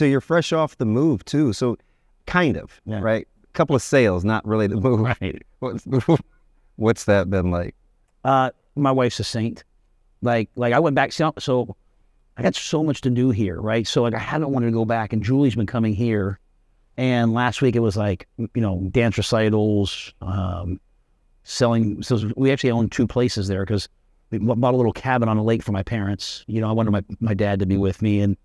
So you're fresh off the move too. So kind of, yeah, right? A couple of sales, not really the move. Right. What's that been like? My wife's a saint. Like I went back south, so I got so much to do here, right? So like I haven't wanted to go back, and Julie's been coming here. And last week it was like, you know, dance recitals, selling. So we actually own two places there because we bought a little cabin on a lake for my parents. You know, I wanted my dad to be with me, and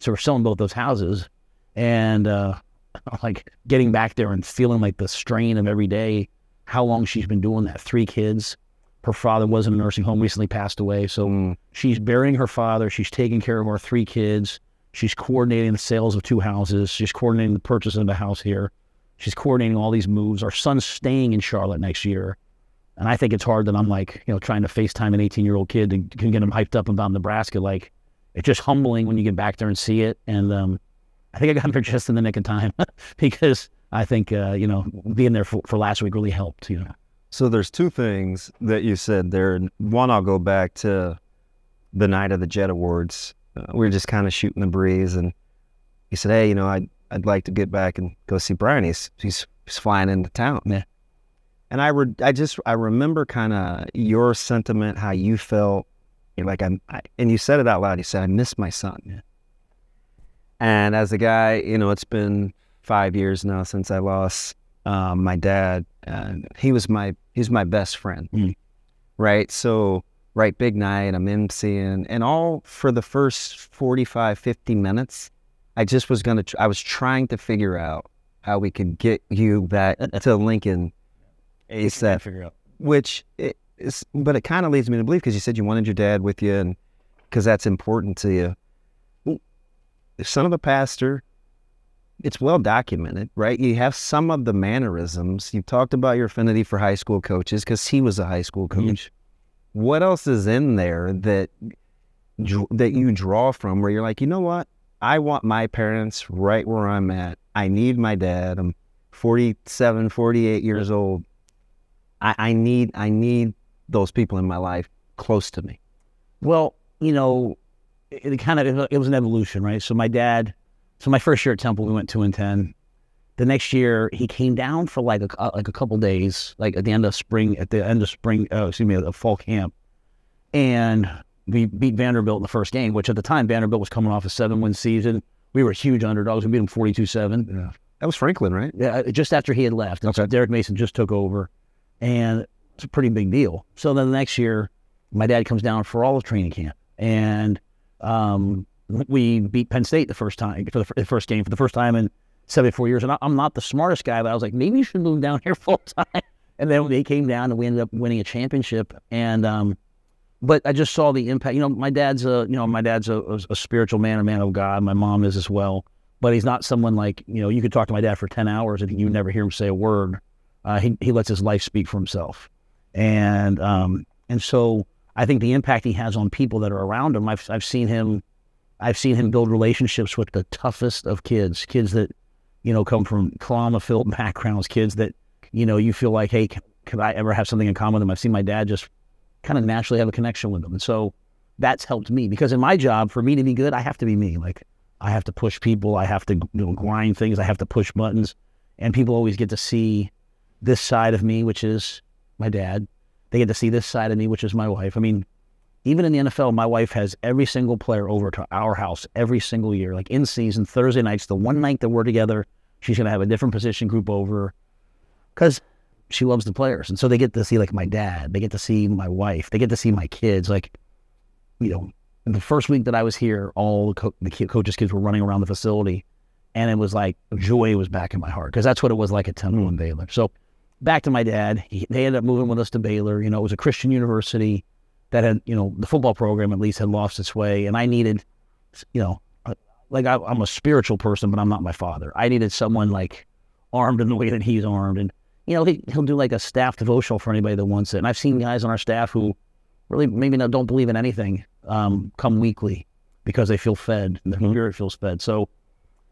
so we're selling both those houses. And like getting back there and feeling like the strain of every day, how long she's been doing that. 3 kids. Her father was in a nursing home, recently passed away. So she's burying her father. She's taking care of our 3 kids. She's coordinating the sales of 2 houses. She's coordinating the purchase of a house here. She's coordinating all these moves. Our son's staying in Charlotte next year. And I think it's hard that I'm like, you know, trying to FaceTime an 18-year-old kid and can get him hyped up about Nebraska. Like, it's just humbling when you get back there and see it. And I think I got there just in the nick of time because I think, you know, being there for last week really helped, you know. So there's 2 things that you said there. One, I'll go back to the night of the Jet Awards. We were just kind of shooting the breeze, and he said, hey, you know, I'd like to get back and go see Brian. He's flying into town. Yeah. And I remember kind of your sentiment, how you felt. You're like, and you said it out loud. You said, I miss my son. Yeah. And as a guy, you know, it's been 5 years now since I lost my dad. He's my best friend, right? So, right, big night, I'm emceeing, and all for the first 45, 50 minutes, I was trying to figure out how we could get you back to Lincoln ASAP, but it kind of leads me to believe, because you said you wanted your dad with you, and because that's important to you. The son of a pastor, it's well documented, right? You have some of the mannerisms. You've talked about your affinity for high school coaches because he was a high school coach. Mm-hmm. What else is in there that you draw from where you're like, you know what? I want my parents right where I'm at. I need my dad. I'm 47, 48 years old. I need those people in my life close to me. Well, you know, it was an evolution, right? So my dad... So my first year at Temple, we went 2-10. The next year, he came down for like a couple days, like at the fall camp, and we beat Vanderbilt in the first game. Which at the time, Vanderbilt was coming off a 7-win season. We were huge underdogs. We beat them 42-7. Yeah. That was Franklin, right? Yeah, just after he had left. And okay. So Derek Mason just took over, and it's a pretty big deal. So then the next year, my dad comes down for all of training camp, and we beat Penn State the first time in 74 years. And I'm not the smartest guy, but I was like, maybe you should move down here full time. And then they came down and we ended up winning a championship. And, but I just saw the impact. You know, my dad's a spiritual man, a man of God. My mom is as well, but he's not someone like, you know, you could talk to my dad for 10 hours and you never hear him say a word. He lets his life speak for himself. And so I think the impact he has on people that are around him, I've seen him build relationships with the toughest of kids, kids that, you know, come from trauma-filled backgrounds, kids that, you know, you feel like, hey, could I ever have something in common with them? I've seen my dad just kind of naturally have a connection with them. And so that's helped me, because in my job, for me to be good, I have to be me. Like, I have to push people. I have to, you know, grind things. I have to push buttons. And people always get to see this side of me, which is my dad. They get to see this side of me, which is my wife. I mean, even in the NFL, my wife has every single player over to our house every single year. Like in season, Thursday nights, the one night that we're together, she's going to have a different position group over because she loves the players. And so they get to see like my dad, they get to see my wife, they get to see my kids. Like, you know, the first week that I was here, all the coaches' kids were running around the facility, and it was like joy was back in my heart because that's what it was like at Temple and Baylor. So back to my dad, they ended up moving with us to Baylor. You know, it was a Christian university that had, you know, the football program at least had lost its way. And I needed, you know, like I'm a spiritual person, but I'm not my father. I needed someone like armed in the way that he's armed. And, you know, he'll do like a staff devotional for anybody that wants it. And I've seen guys on our staff who really maybe don't believe in anything come weekly because they feel fed and their spirit feels fed. So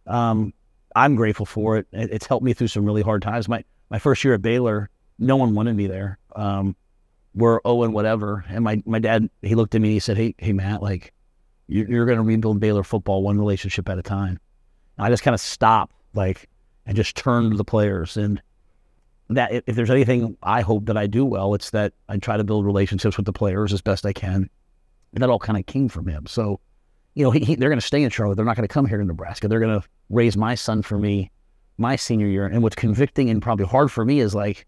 I'm grateful for it. It's helped me through some really hard times. My first year at Baylor, no one wanted me there. We're 0 and whatever. And my dad, he looked at me and he said, hey, Matt, like, You're going to rebuild Baylor football one relationship at a time. And I just kind of stopped, like, and just turned to the players. And that if there's anything I hope that I do well, it's that I try to build relationships with the players as best I can. And that all kind of came from him. So, you know, they're going to stay in Charlotte. They're not going to come here to Nebraska. They're going to raise my son for me my senior year. And what's convicting and probably hard for me is, like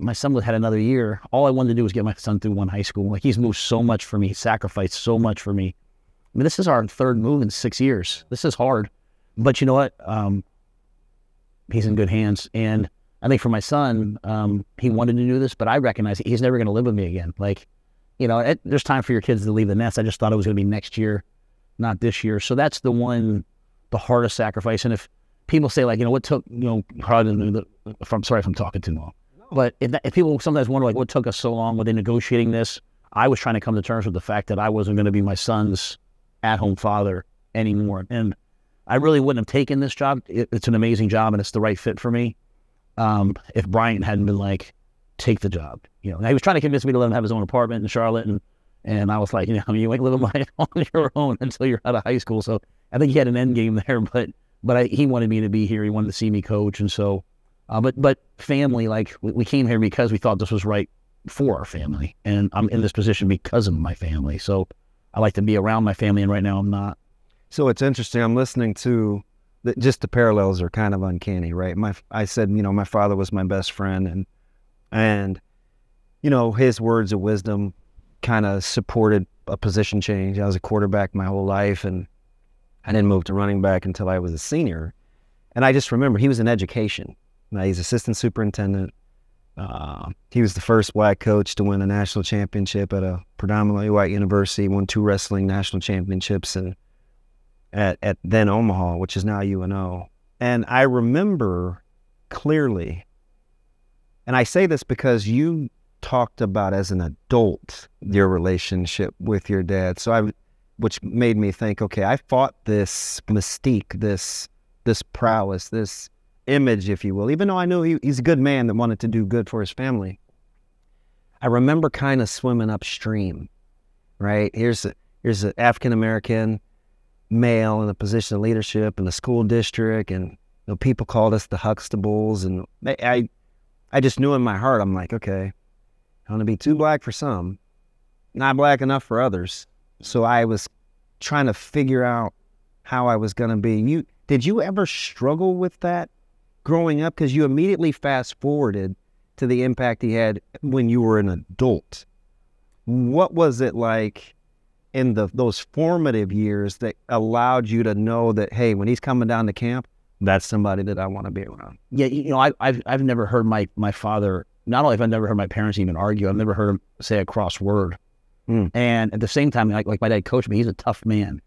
my son had another year. All I wanted to do was get my son through one high school. Like, he's moved so much for me. He sacrificed so much for me. I mean, this is our third move in 6 years. This is hard. But you know what? He's in good hands. And I think for my son, he wanted to do this, but I recognize he's never going to live with me again. Like, you know, there's time for your kids to leave the nest. I just thought it was going to be next year, not this year. So that's the hardest sacrifice. And if people say, like, you know, what took, you know, sorry if I'm talking too long. But if people sometimes wonder, like, what took us so long? Were they negotiating this? I was trying to come to terms with the fact that I wasn't going to be my son's at-home father anymore. And I really wouldn't have taken this job. It's an amazing job, and it's the right fit for me. If Brian hadn't been like, take the job. You know, and he was trying to convince me to let him have his own apartment in Charlotte. And I was like, you know, I mean, you ain't living on your own until you're out of high school. So I think he had an end game there. But he wanted me to be here. He wanted to see me coach. And so... But family, like, we came here because we thought this was right for our family. And I'm in this position because of my family. So I like to be around my family, and right now I'm not. So it's interesting. I'm listening to, just the parallels are kind of uncanny, right? I said, you know, my father was my best friend. And you know, his words of wisdom kind of supported a position change. I was a quarterback my whole life, and I didn't move to running back until I was a senior. And I just remember he was in education. Now, he's assistant superintendent. He was the first black coach to win a national championship at a predominantly white university, won 2 wrestling national championships at then Omaha, which is now UNO. And I remember clearly, and I say this because you talked about as an adult your relationship with your dad, so which made me think, okay, I fought this mystique, this prowess, this image, if you will, even though I knew he's a good man that wanted to do good for his family. I remember kind of swimming upstream, right? Here's an African-American male in a position of leadership in the school district, and you know, people called us the Huxtables, and I just knew in my heart, I'm like, okay, I'm gonna be too black for some, not black enough for others. So I was trying to figure out how I was gonna be. Did you ever struggle with that growing up? Because you immediately fast-forwarded to the impact he had when you were an adult. What was it like in those formative years that allowed you to know that, hey, when he's coming down to camp, that's somebody that I want to be around? Yeah, you know, I've never heard my father, not only have I never heard my parents even argue, I've never heard him say a cross word. And at the same time, like my dad coached me, he's a tough man.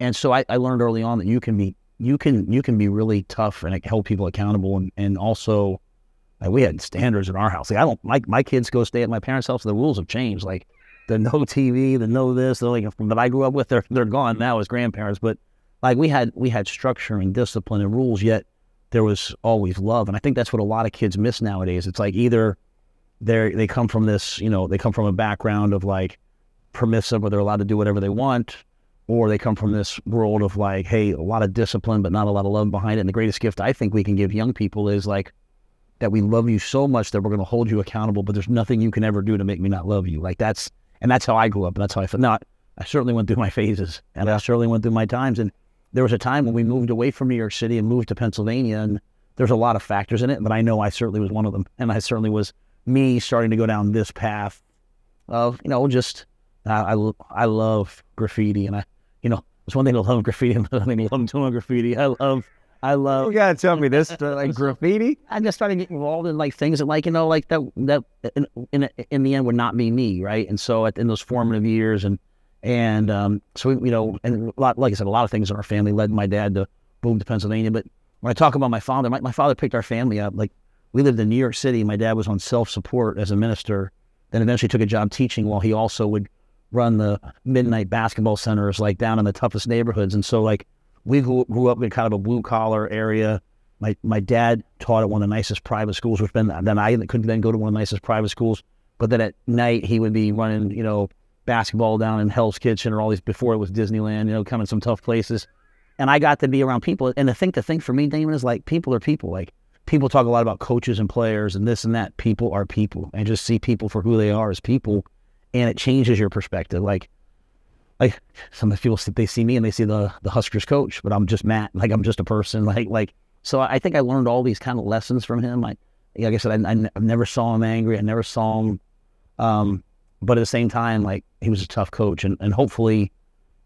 And so I learned early on that you can be really tough and hold people accountable, and also, like, we had standards in our house. Like, I don't like my kids go stay at my parents' house. The rules have changed. Like, the no TV, the no this. They're like, that I grew up with, they're gone now as grandparents. But like we had structure and discipline and rules. Yet there was always love, and I think that's what a lot of kids miss nowadays. It's like either they come from this, you know, they come from a background of like permissive, or they're allowed to do whatever they want. Or they come from this world of like, hey, a lot of discipline, but not a lot of love behind it. And the greatest gift I think we can give young people is like that we love you so much that we're going to hold you accountable, but there's nothing you can ever do to make me not love you. Like that's how I grew up. And that's how I felt. Now, I certainly went through my phases, and I certainly went through my times. And there was a time when we moved away from New York City and moved to Pennsylvania, and there's a lot of factors in it, but I know I certainly was one of them. And I certainly was me starting to go down this path of, you know, just, I love graffiti, and you know, it's one thing to love graffiti and another thing to love doing graffiti. I love. You gotta tell me this, like graffiti? I just started getting involved in like things that, like, you know, like that in the end would not be me, right? And so in those formative years, so you know, and a lot, like I said, a lot of things in our family led my dad to move to Pennsylvania. But when I talk about my father, my father picked our family up. Like, we lived in New York City. My dad was on self-support as a minister, then eventually took a job teaching while he also would run the midnight basketball centers, like down in the toughest neighborhoods. And so like we grew up in kind of a blue collar area. My dad taught at one of the nicest private schools, which then I couldn't go to one of the nicest private schools. But then at night he would be running, you know, basketball down in Hell's Kitchen or all these, before it was Disneyland, you know, coming some tough places. And I got to be around people. And the thing for me, Damon, is like, people are people. Like, people talk a lot about coaches and players and this and that. People are people, and just see people for who they are as people. And it changes your perspective. Like some of the people, they see me and they see the Huskers coach, but I'm just Matt. Like, I'm just a person. Like, so I think I learned all these kind of lessons from him. Like I said, I never saw him angry. I never saw him. But at the same time, like, he was a tough coach. And hopefully,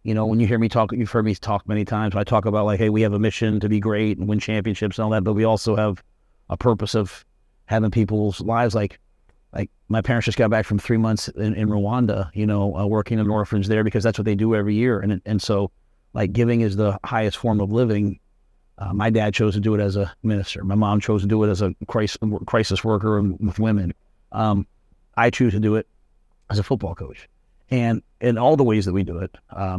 you know, when you hear me talk, you've heard me talk many times. I talk about, like, hey, we have a mission to be great and win championships and all that, but we also have a purpose of having people's lives. Like my parents just got back from 3 months in Rwanda, you know, working in an orphanage there, because that's what they do every year. And so, like, giving is the highest form of living. My dad chose to do it as a minister. My mom chose to do it as a crisis worker and with women. I choose to do it as a football coach. And in all the ways that we do it,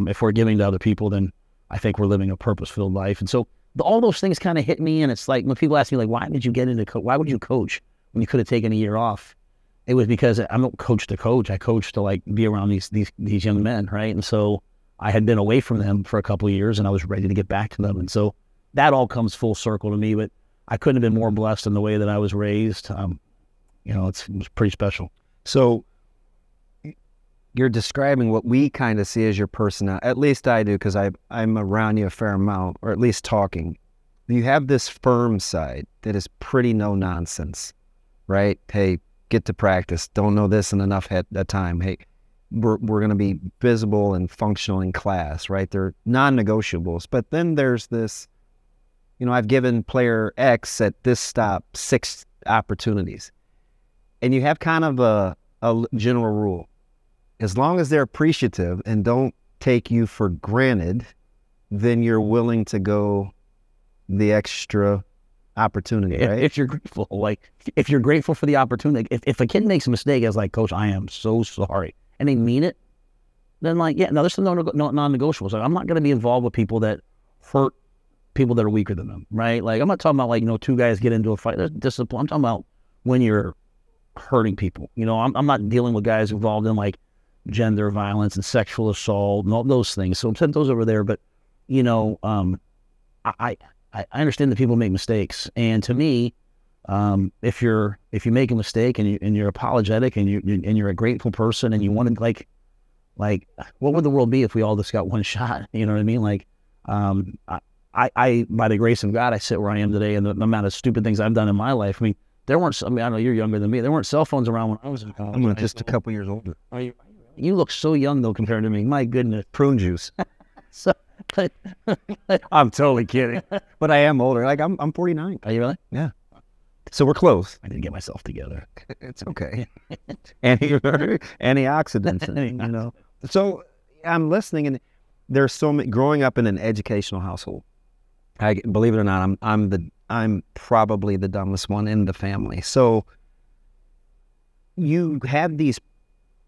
if we're giving to other people, then I think we're living a purpose-filled life. And so all those things kind of hit me. And it's like, when people ask me, like, why did you get into coach? Why would you coach when you could have taken a year off? It was because I don't coach to coach. I coach to, like, be around these young men, right? And so I had been away from them for a couple of years, and I was ready to get back to them. And so that all comes full circle to me. But I couldn't have been more blessed in the way that I was raised. You know, it was pretty special. So you're describing what we kind of see as your personality. At least I do, because I'm around you a fair amount, or at least talking. You have this firm side that is pretty no-nonsense, right? Hey, get to practice. Don't know this and enough at a time. Hey, we're going to be visible and functional in class, right? They're non-negotiables. But then there's this, you know, I've given player X at this stop 6 opportunities. And you have kind of a general rule. As long as they're appreciative and don't take you for granted, then you're willing to go the extra opportunity, right? If you're grateful, like, if you're grateful for the opportunity, if a kid makes a mistake, I was like, coach, I am so sorry, and they mean it, then, like, yeah, no, there's some non-negotiables. Like, I'm not going to be involved with people that hurt people that are weaker than them, right? Like, I'm not talking about, like, you know, 2 guys get into a fight. There's discipline. I'm talking about when you're hurting people. You know, I'm not dealing with guys involved in, like, gender violence and sexual assault and all those things. So I'm sending those over there. But, you know, I understand that people make mistakes. And to me, if you make a mistake and you're apologetic and you're a grateful person and you want to, like what would the world be if we all just got one shot? You know what I mean? Like, I by the grace of God, I sit where I am today, and the amount of stupid things I've done in my life. I mean, there weren't. I mean, I know you're younger than me. There weren't cell phones around when I was in college. I'm just a couple years older. You look so young, though, compared to me. My goodness. Prune juice. So, I'm totally kidding. But I am older. Like, I'm 49. Are you really? Yeah. So we're close. I didn't get myself together. It's okay. Antioxidants, you know. So I'm listening, and there's so many. Growing up in an educational household, I believe it or not, I'm probably the dumbest one in the family. So you have these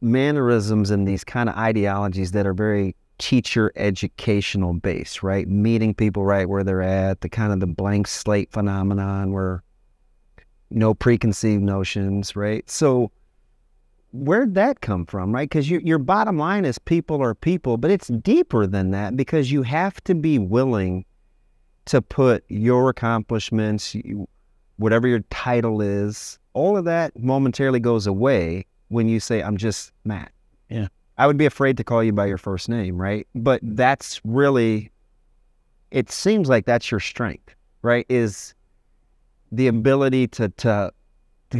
mannerisms and these kind of ideologies that are very teacher educational based, right? Meeting people right where they're at, the kind of the blank slate phenomenon where no preconceived notions, right? So where'd that come from, right? Because your bottom line is people are people, but it's deeper than that, because you have to be willing to put your accomplishments, whatever your title is, all of that momentarily goes away when you say, I'm just Matt. Yeah. I would be afraid to call you by your first name, right? But that's really, it seems like that's your strength, right? Is the ability to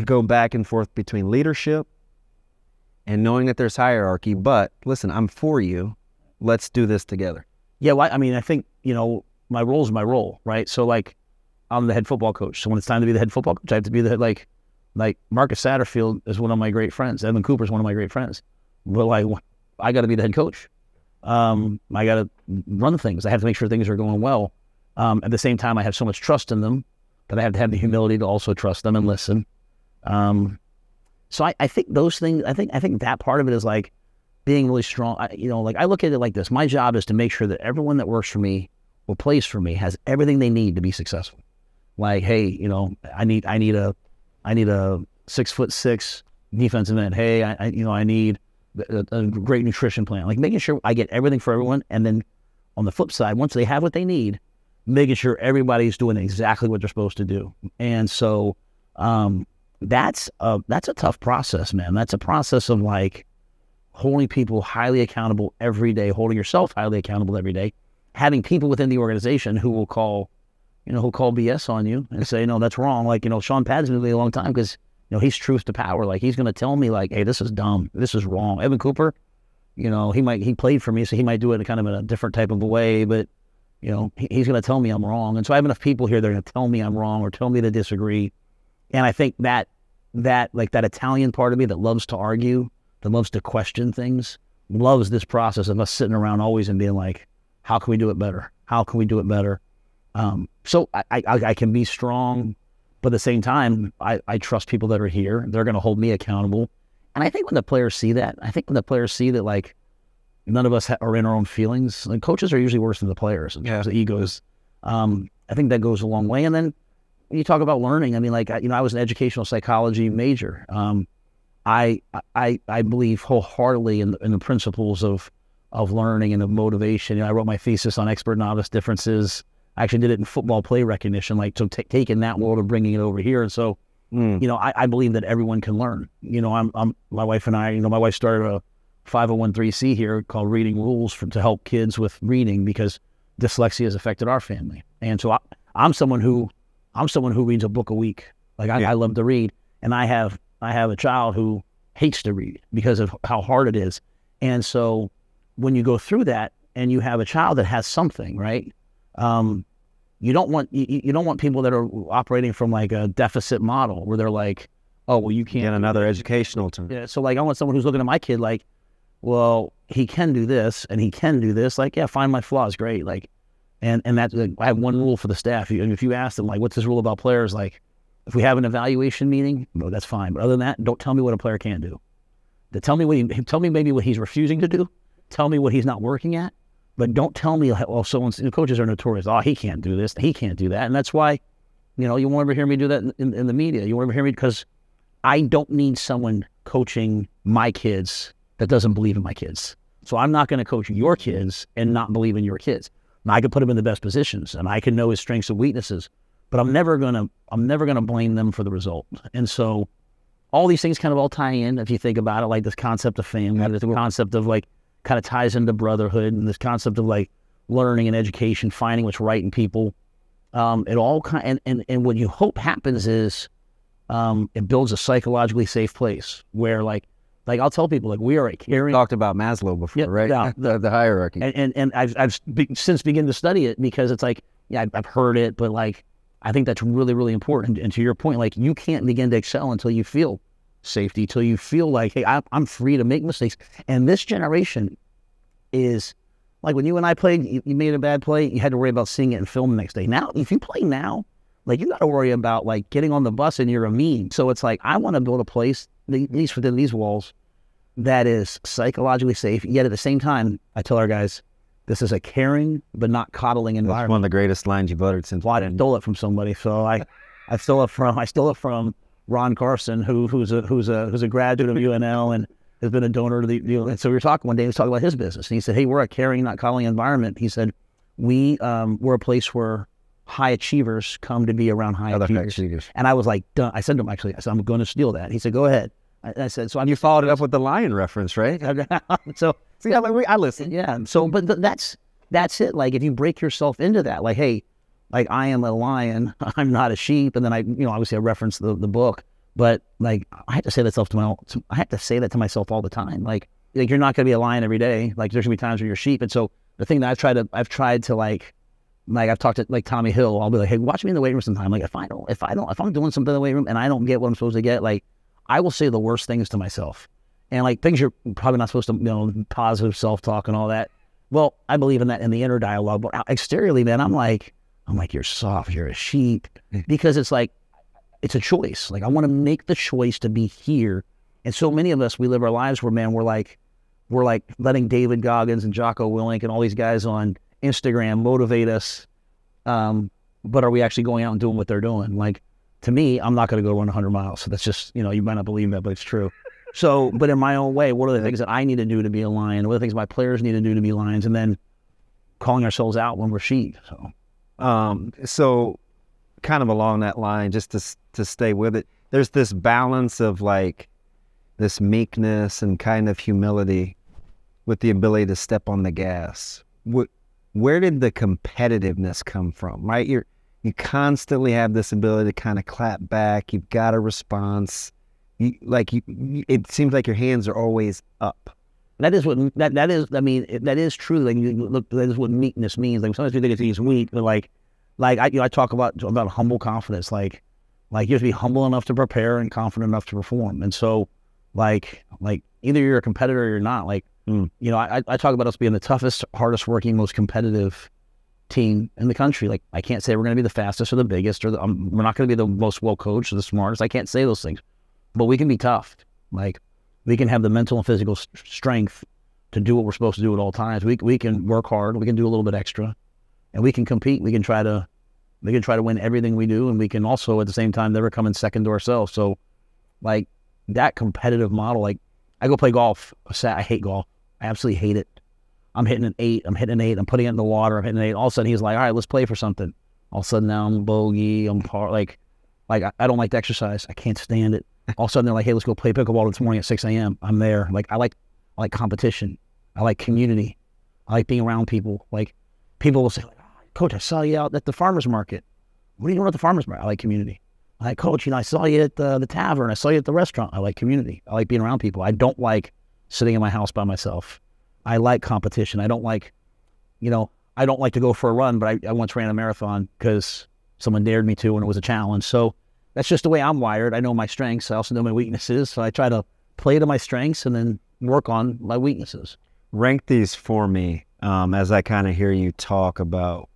go back and forth between leadership and knowing that there's hierarchy, but listen, I'm for you. Let's do this together. Yeah, well, I mean, I think, you know, my role is my role, right? So, like, I'm the head football coach. So when it's time to be the head football coach, I have to be the head, like Marcus Satterfield is one of my great friends. Evan Cooper is one of my great friends. Well, I got to be the head coach. I got to run things. I have to make sure things are going well. At the same time, I have so much trust in them that I have to have the humility to also trust them and listen. So I think those things, I think that part of it is, like, being really strong. You know, like, I look at it like this. My job is to make sure that everyone that works for me or plays for me has everything they need to be successful. Like, hey, you know, I need a 6'6" defensive end. Hey, I you know, I need a great nutrition plan, like making sure I get everything for everyone. And then on the flip side, once they have what they need, making sure everybody's doing exactly what they're supposed to do. And so that's a tough process, man. That's a process of like holding people highly accountable every day, holding yourself highly accountable every day, having people within the organization who will call, who'll call BS on you and say, no, that's wrong. Like, Sean Patton's been with me a long time because, he's truth to power. Like, he's going to tell me, like, hey, this is dumb. This is wrong. Evan Cooper, he played for me, so he might do it kind of in a different type of a way, but, he's going to tell me I'm wrong. And so I have enough people here that are going to tell me I'm wrong or tell me to disagree. And I think that Italian part of me that loves to argue, that loves to question things, loves this process of us sitting around always and being like, how can we do it better? How can we do it better? So I can be strong, but at the same time, I trust people that are here. They're going to hold me accountable. And I think when the players see that, like none of us are in our own feelings. Like, coaches are usually worse than the players in terms of egos. I think that goes a long way. And then you talk about learning. I mean, like, I was an educational psychology major. I believe wholeheartedly in the principles of learning and of motivation. I wrote my thesis on expert-novice differences. I actually did it in football play recognition, like, so taking that world and bringing it over here. And so, I believe that everyone can learn. My wife and I, my wife started a 501(c)(3) here called Reading Rules to help kids with reading because dyslexia has affected our family. And so I'm someone who reads a book a week. Like, I love to read, and I have a child who hates to read because of how hard it is. And so when you go through that and you have a child that has something, right? You don't want people that are operating from like a deficit model where they're like, oh, well, you can't get another educational term. Yeah. So like, I want someone who's looking at my kid like, well, he can do this and he can do this. Like, yeah, find my flaws. Great. Like, and that's like, I have one rule for the staff. And if you ask them like, what's this rule about players? Like, if we have an evaluation meeting, no, that's fine. But other than that, don't tell me what a player can do. Tell me maybe what he's refusing to do. Tell me what he's not working at. But don't tell me, well, coaches are notorious. Oh, he can't do this. He can't do that. And that's why, you won't ever hear me do that in the media. You won't ever hear me because I don't need someone coaching my kids that doesn't believe in my kids. So I'm not going to coach your kids and not believe in your kids. Now, I could put them in the best positions and I can know his strengths and weaknesses, but I'm never going to blame them for the result. And so all these things kind of all tie in, if you think about it, like this concept of family, this concept of like, kind of ties into brotherhood and this concept of like learning and education, finding what's right in people. It all kind and what you hope happens is it builds a psychologically safe place where like I'll tell people like we are a caring. Talked about Maslow before, yeah, right? Yeah, the hierarchy. And I've since begun to study it because it's like I've heard it, but like I think that's really really important. And to your point, like you can't begin to excel until you feel safety, till you feel like, hey, I'm free to make mistakes. And this generation is like when you and I played, you made a bad play, you had to worry about seeing it in film the next day. Now, if you play now, like you got to worry about like getting on the bus and you're a meme. So it's like, I want to build a place, at least within these walls, that is psychologically safe. Yet at the same time, I tell our guys, this is a caring, but not coddling environment. That's one of the greatest lines you've uttered since. Well, I stole it from somebody. So I stole it from Ron Carson, who's a graduate of UNL and has been a donor to the UNL. And so we were talking one day, he was talking about his business. And he said, hey, we're a caring, not coddling environment. He said, we're a place where high achievers come to be around high achievers. And I was like, done. I said to him, actually, I said, I'm going to steal that. He said, go ahead. I said, so you followed it up with the lion reference, right? So see, I listened. Yeah. So, but that's it. Like, if you break yourself into that, like, hey, like I am a lion, I'm not a sheep, and then I obviously reference the book, but like I have to say that to myself all the time. Like you're not going to be a lion every day. Like there's going to be times where you're a sheep, and so the thing that I've tried to like I've talked to like Tommy Hill. I'll be like, hey, watch me in the weight room sometime. Like if I'm doing something in the weight room and I don't get what I'm supposed to get, like I will say the worst things to myself, and like things you're probably not supposed to, positive self talk and all that. Well, I believe in that in the inner dialogue, but exteriorly, man, I'm like, you're soft, you're a sheep, because it's like, it's a choice. Like, I want to make the choice to be here. And so many of us, we live our lives where, man, we're like letting David Goggins and Jocko Willink and all these guys on Instagram motivate us. But are we actually going out and doing what they're doing? Like, to me, I'm not going to go run 100 miles. So that's just, you might not believe that, but it's true. So, but in my own way, what are the things that I need to do to be a Lion? What are the things my players need to do to be Lions? And then calling ourselves out when we're sheep. So, so kind of along that line, just to stay with it, there's this balance of like this meekness and kind of humility with the ability to step on the gas. Where did the competitiveness come from, right? You constantly have this ability to kind of clap back. You've got a response. It seems like your hands are always up. That is what that is. I mean, that is true. Like, you look, that is what meekness means. Like, sometimes you think it's weak, but like I, you know, I talk about humble confidence. Like you have to be humble enough to prepare and confident enough to perform. And so, like either you're a competitor or you're not. Like, you know, I talk about us being the toughest, hardest working, most competitive team in the country. Like, I can't say we're going to be the fastest or the biggest, or we're not going to be the most well coached or the smartest. I can't say those things, but we can be tough. Like, we can have the mental and physical strength to do what we're supposed to do at all times. We can work hard. We can do a little bit extra, and we can compete. We can try to win everything we do, and we can also at the same time never come in second to ourselves. So, like, that competitive model. Like, I go play golf. I hate golf. I absolutely hate it. I'm hitting an eight. I'm hitting an eight. I'm putting it in the water. I'm hitting an eight. All of a sudden, he's like, all right, let's play for something. All of a sudden, now I'm bogey. I'm par. Like I don't like to exercise. I can't stand it. All of a sudden, they're like, hey, let's go play pickleball this morning at 6 a.m. I'm there. Like, I like competition. I like community. I like being around people. Like, people will say, like, oh, Coach, I saw you out at the farmer's market. What are you doing at the farmer's market? I like community. I like, Coach, you know, I saw you at the tavern. I saw you at the restaurant. I like community. I like being around people. I don't like sitting in my house by myself. I like competition. I don't like, you know, I don't like to go for a run, but I once ran a marathon because someone dared me to and it was a challenge. So that's just the way I'm wired. I know my strengths. I also know my weaknesses. So I try to play to my strengths and then work on my weaknesses. Rank these for me as I kind of hear you talk about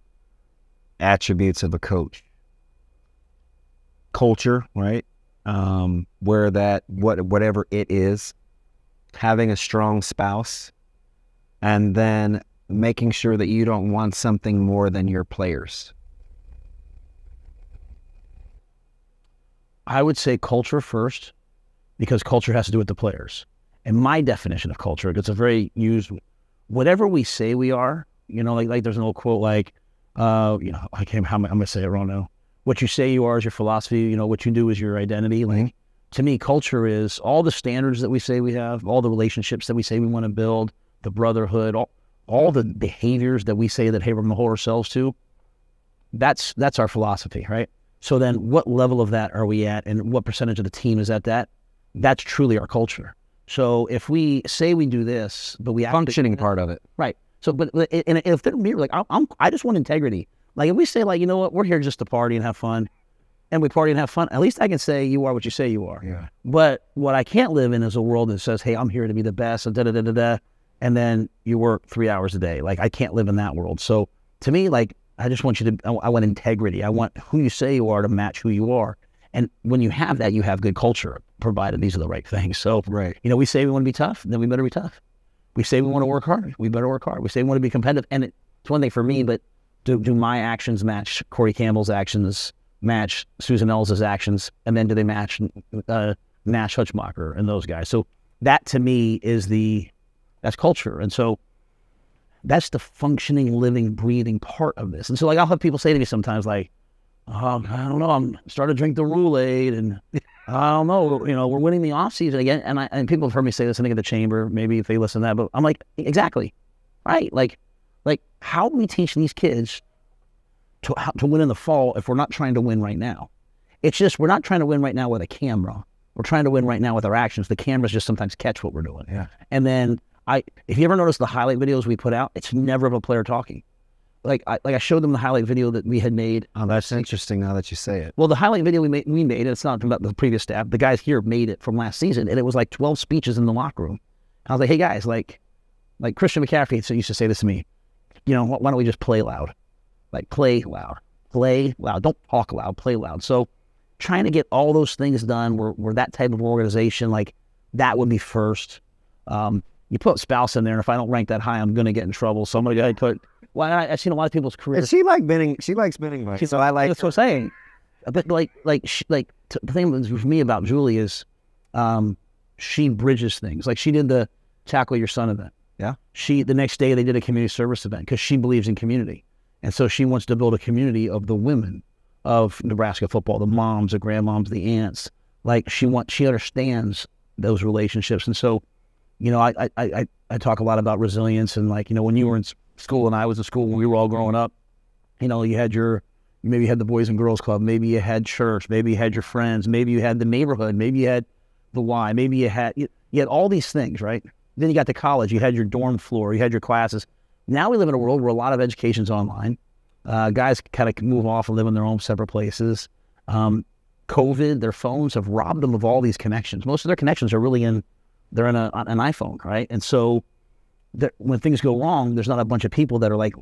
attributes of a coach. Culture, right? Where that, whatever it is, having a strong spouse, and then making sure that you don't want something more than your players. I would say culture first, because culture has to do with the players. And my definition of culture, it's a very used, whatever we say we are, you know, like there's an old quote, like, you know, I'm going to say it wrong now. What you say you are is your philosophy. You know, what you do is your identity. Like, to me, culture is all the standards that we say we have, all the relationships that we say we want to build, the brotherhood, all the behaviors that we say that, hey, we're going to hold ourselves to, that's our philosophy, right? So then what level of that are we at, and what percentage of the team is at that? That's truly our culture. So if we say we do this, but we functioning part of it. Right. So, but and if they're mere, like, I just want integrity. Like, if we say, like, you know what, we're here just to party and have fun, and we party and have fun, at least I can say you are what you say you are. Yeah. But what I can't live in is a world that says, hey, I'm here to be the best, and da-da-da-da-da. And then you work 3 hours a day. Like, I can't live in that world. So to me, like, I just want you to, I want integrity. I want who you say you are to match who you are. And when you have that, you have good culture, provided these are the right things. So, right. You know, we say we want to be tough, then we better be tough. We say we want to work hard, we better work hard. We say we want to be competitive. And it's one thing for me, but do my actions match Corey Campbell's actions, match Susan Ellis's actions, and then do they match Nash Hutchmacher and those guys? So that to me is that's culture. And so that's the functioning, living, breathing part of this. And so, like, I'll have people say to me sometimes, like, oh, I don't know, I'm starting to drink the Roulade, and I don't know, you know, we're winning the off season again. And people have heard me say this, I think, at the chamber, maybe if they listen to that, but I'm like, exactly. Right. Like how do we teach these kids how to win in the fall if we're not trying to win right now? It's just, we're not trying to win right now with a camera. We're trying to win right now with our actions. The cameras just sometimes catch what we're doing. Yeah. And then, if you ever notice the highlight videos we put out, it's never of a player talking. Like I showed them the highlight video that we had made. Oh, that's interesting now that you say it. Well, the highlight video we made, and it's not about the previous staff, the guys here made it from last season, and it was like 12 speeches in the locker room. I was like, hey guys, like Christian McCaffrey used to say this to me, you know, why don't we just play loud? Like, play loud, don't talk loud, play loud. So trying to get all those things done, we're that type of organization, like that would be first. You put spouse in there, and if I don't rank that high, I'm going to get in trouble. So I'm going to put, well, I've seen a lot of people's careers. And she likes Benning, right? So I like. That's what I'm saying. But the thing for me about Julie is, she bridges things. Like she did the Tackle Your Son event. Yeah. She, the next day they did a community service event because she believes in community. And so she wants to build a community of the women of Nebraska football, the moms, the grandmoms, the aunts. Like she understands those relationships. And so, you know, I talk a lot about resilience and, like, you know, when you were in school and I was in school, when we were all growing up, you know, you had your, maybe you had the Boys and Girls Club, maybe you had church, maybe you had your friends, maybe you had the neighborhood, maybe you had the Y, maybe you had all these things, right? Then you got to college, you had your dorm floor, you had your classes. Now we live in a world where a lot of education's online. Guys kind of move off and live in their own separate places. COVID, their phones have robbed them of all these connections. Most of their connections are really they're in an iPhone, right? And so when things go wrong, there's not a bunch of people that are like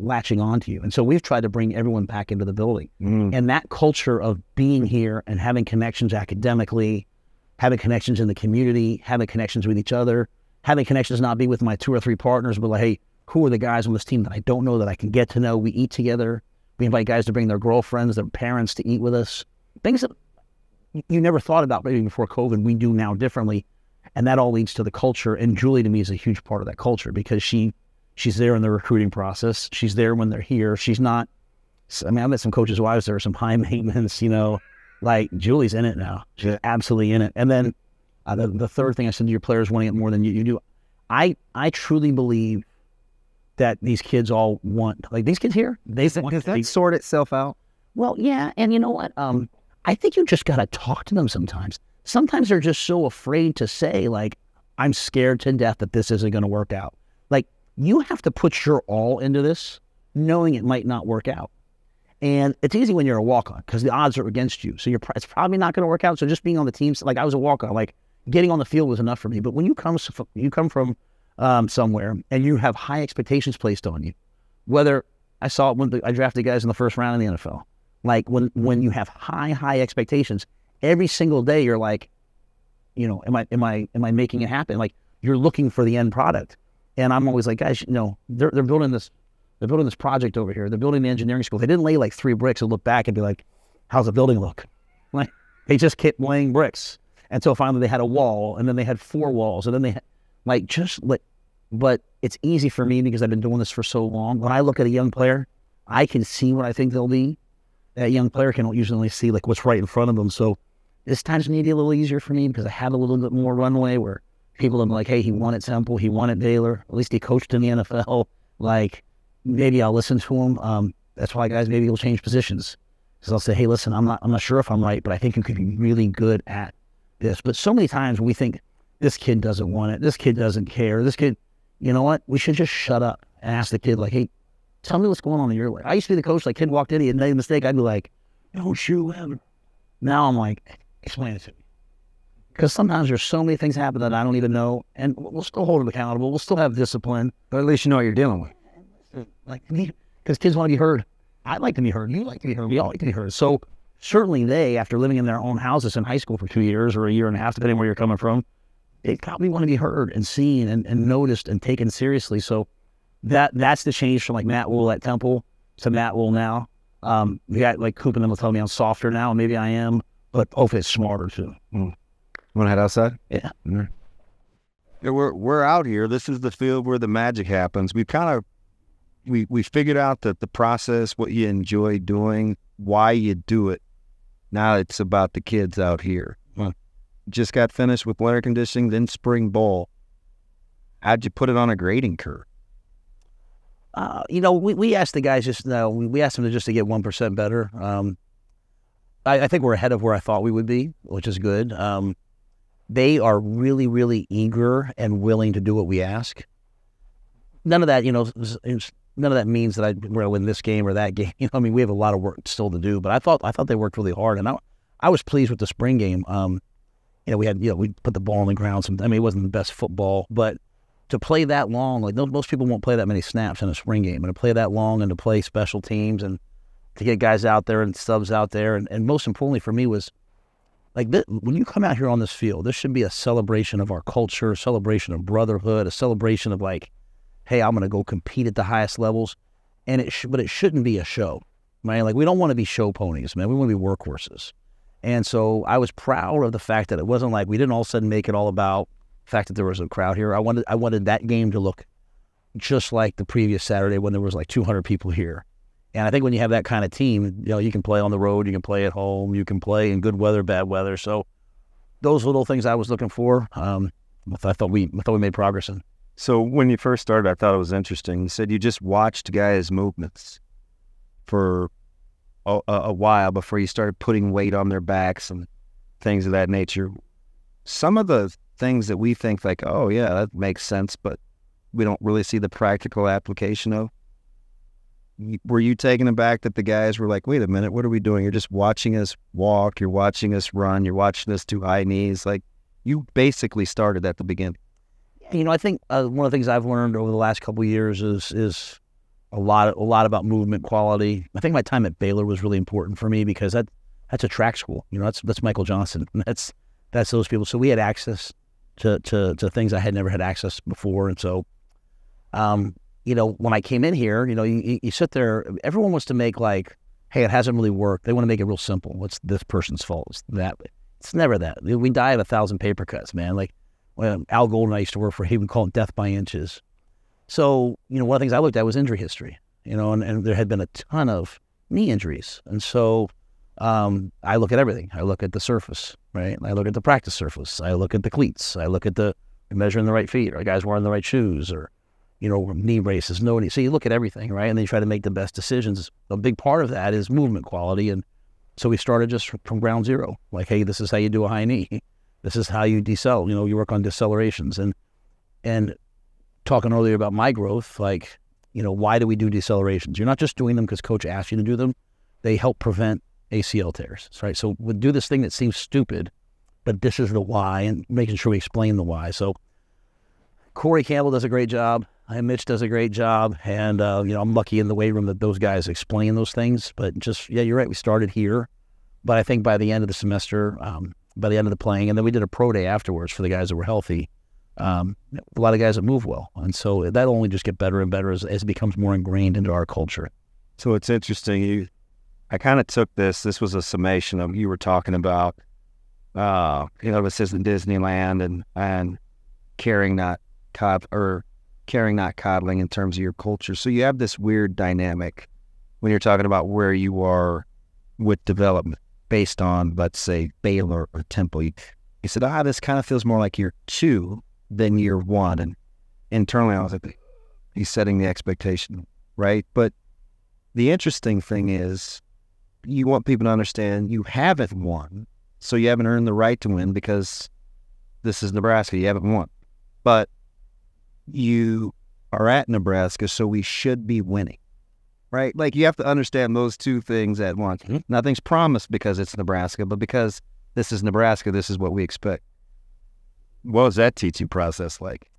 latching onto you. And so we've tried to bring everyone back into the building. And that culture of being here and having connections academically, having connections in the community, having connections with each other, having connections not be with my 2 or 3 partners, but like, hey, who are the guys on this team that I don't know that I can get to know? We eat together. We invite guys to bring their girlfriends, their parents to eat with us. Things that you never thought about maybe before COVID, we do now differently. And that all leads to the culture. And Julie, to me, is a huge part of that culture because she's there in the recruiting process. She's there when they're here. She's not, I mean, I met some coaches' wives there, some high maintenance, you know, like Julie's in it now. She's absolutely in it. And then the third thing I said to your players, wanting it more than you do. I truly believe that these kids all want, like these kids here, does that sort itself out? Well, yeah. And you know what? I think you just got to talk to them sometimes. Sometimes they're just so afraid to say, like, I'm scared to death that this isn't going to work out. Like, you have to put your all into this, knowing it might not work out. And it's easy when you're a walk-on because the odds are against you. So it's probably not going to work out. So just being on the team, like I was a walk-on, like getting on the field was enough for me. But when you come from somewhere and you have high expectations placed on you, whether I saw it when I drafted guys in the first round in the NFL, like when you have high expectations, every single day you're like, you know, am I making it happen? Like you're looking for the end product. And I'm always like, guys, you know, they're building this project over here. They're building the engineering school. They didn't lay like 3 bricks and look back and be like, how's the building look? Like they just kept laying bricks until finally they had a wall, and then they had 4 walls, and then they had, like, just like, but it's easy for me because I've been doing this for so long. When I look at a young player, I can see what I think they'll be. That young player can usually see like what's right in front of them. So this time's maybe a little easier for me because I have a little bit more runway where people are like, hey, he won at Temple, he won at Baylor, at least he coached in the NFL. Like, maybe I'll listen to him. That's why, guys, maybe he'll change positions. Because I'll say, hey, listen, I'm not sure if I'm right, but I think you could be really good at this. But so many times we think, this kid doesn't want it, this kid doesn't care, this kid, you know what? We should just shut up and ask the kid, like, hey, tell me what's going on in your life. I used to be the coach, like, kid walked in, he had made a mistake, I'd be like, don't you ever. Now I'm like, explain it to me. Because sometimes there's so many things happen that I don't even know, and we'll still hold them accountable, we'll still have discipline, but at least you know what you're dealing with. Like, because kids want to be heard. I like to be heard, you like to be heard, we all like to be heard. So certainly they, after living in their own houses in high school for 2 years or a year and a half, depending where you're coming from, they probably want to be heard and seen and noticed and taken seriously. So that's the change from like Matt Rhule at Temple to Matt Rhule now. We got like Coop and them will tell me I'm softer now, and maybe I am, but hopefully it's smarter too. Mm. Want to head outside? Yeah. Mm-hmm. Yeah, we're out here. This is the field where the magic happens. We've kind of we figured out that the process, what you enjoy doing, why you do it. Now it's about the kids out here. Mm. Just got finished with winter conditioning, then spring ball. How'd you put it on a grading curve? You know, we asked the guys just now. We asked them to get 1% better. I think we're ahead of where I thought we would be, which is good. They are really, really eager and willing to do what we ask. None of that, you know, none of that means that we're gonna win this game or that game. I mean, we have a lot of work still to do, but I thought they worked really hard, and I was pleased with the spring game. You know, we put the ball on the ground. I mean, it wasn't the best football, but to play that long, like most people won't play that many snaps in a spring game, and to play that long and to play special teams and to get guys out there and subs out there. And most importantly for me was, like, when you come out here on this field, this should be a celebration of our culture, a celebration of brotherhood, a celebration of like, hey, I'm going to go compete at the highest levels. But it shouldn't be a show, right? Like, we don't want to be show ponies, man. We want to be workhorses. And so I was proud of the fact that it wasn't like we didn't all of a sudden make it all about the fact that there was a crowd here. I wanted that game to look just like the previous Saturday when there was like 200 people here. And I think when you have that kind of team, you know, you can play on the road, you can play at home, you can play in good weather, bad weather. So those little things I was looking for, I thought we made progress in. So when you first started, I thought it was interesting. You said you just watched guys' movements for a while before you started putting weight on their backs and things of that nature. Some of the things that we think like, oh yeah, that makes sense, but we don't really see the practical application of. Were you taken aback that the guys were like, wait a minute, what are we doing? You're just watching us walk, you're watching us run, you're watching us do high knees. Like, you basically started at the beginning. You know, I think one of the things I've learned over the last couple of years is a lot about movement quality. I think my time at Baylor was really important for me because that's a track school. You know, that's Michael Johnson. That's those people. So we had access to things I had never had access before. And so, you know, when I came in here, you know, you sit there, everyone wants to make like, hey, it hasn't really worked. They want to make it real simple. It's this person's fault. It's that. It's never that. We die of 1,000 paper cuts, man. Like, well, Al Golden I used to work for, he would call it death by inches. So, you know, one of the things I looked at was injury history, you know, and there had been a ton of knee injuries. And so I look at everything. I look at the surface, right? I look at the practice surface. I look at the cleats. I look at the measuring the right feet, or guys wearing the right shoes, or, you know, knee braces, no knee. So you look at everything, right? And then you try to make the best decisions. A big part of that is movement quality. And so we started just from ground zero. Like, hey, this is how you do a high knee. This is how you decel. You know, you work on decelerations. And talking earlier about my growth, like, you know, why do we do decelerations? You're not just doing them because coach asked you to do them. They help prevent ACL tears, right? So we'll do this thing that seems stupid, but this is the why, and making sure we explain the why. So Corey Campbell does a great job. Mitch does a great job. And, you know, I'm lucky in the weight room that those guys explain those things. But just, yeah, you're right. We started here. But I think by the end of the semester, by the end of the playing, and then we did a pro day afterwards for the guys that were healthy. A lot of guys that move well. And so that'll only just get better and better as it becomes more ingrained into our culture. So it's interesting. I kind of took this was a summation of you were talking about, you know, this isn't Disneyland and caring, not coddling in terms of your culture. So you have this weird dynamic when you're talking about where you are with development based on, let's say, Baylor or Temple. You said, this kind of feels more like year two than year one. And internally, I was like, he's setting the expectation, right? But the interesting thing is you want people to understand you haven't won, so you haven't earned the right to win because this is Nebraska. You haven't won. But you are at Nebraska, so we should be winning, right? Like, you have to understand those two things at once. Mm-hmm. Nothing's promised because it's Nebraska, but because this is Nebraska, this is what we expect. What was that teaching process like?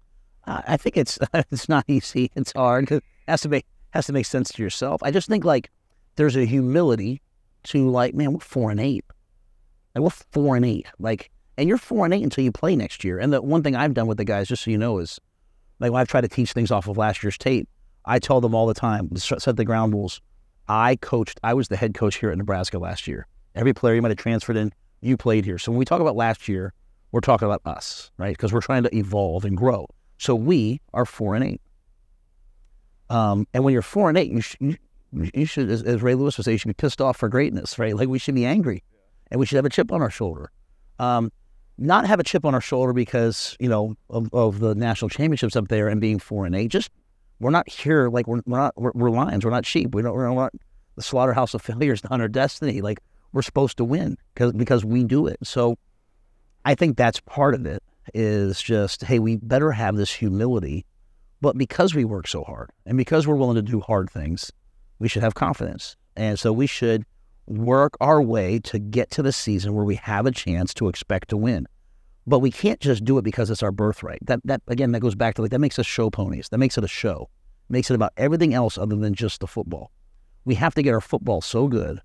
I think it's not easy. It's hard. It has to make sense to yourself. I just think, like, there's a humility to, like, man, we're 4-8. Like, we're 4-8. Like, and you're 4-8 until you play next year. And the one thing I've done with the guys, just so you know, is, like, when I've tried to teach things off of last year's tape, I tell them all the time, set the ground rules. I was the head coach here at Nebraska last year. Every player you might have transferred in, you played here. So when we talk about last year, we're talking about us, right? Because we're trying to evolve and grow. So we are 4-8. And when you're 4-8, you should, as Ray Lewis would say, you should be pissed off for greatness, right? Like, we should be angry, and we should have a chip on our shoulder. Not have a chip on our shoulder because, you know, of the national championships up there and being 4-8. Just, we're not here, like, we're lions. We're not sheep. We're not the slaughterhouse of failures, not our destiny. Like, we're supposed to win because we do it. So I think that's part of it, is just, hey, we better have this humility. But because we work so hard and because we're willing to do hard things, we should have confidence. And so we should work our way to get to the season where we have a chance to expect to win. But we can't just do it because it's our birthright. That again, that goes back to, like, that makes us show ponies. That makes it a show. It makes it about everything else other than just the football. We have to get our football so good,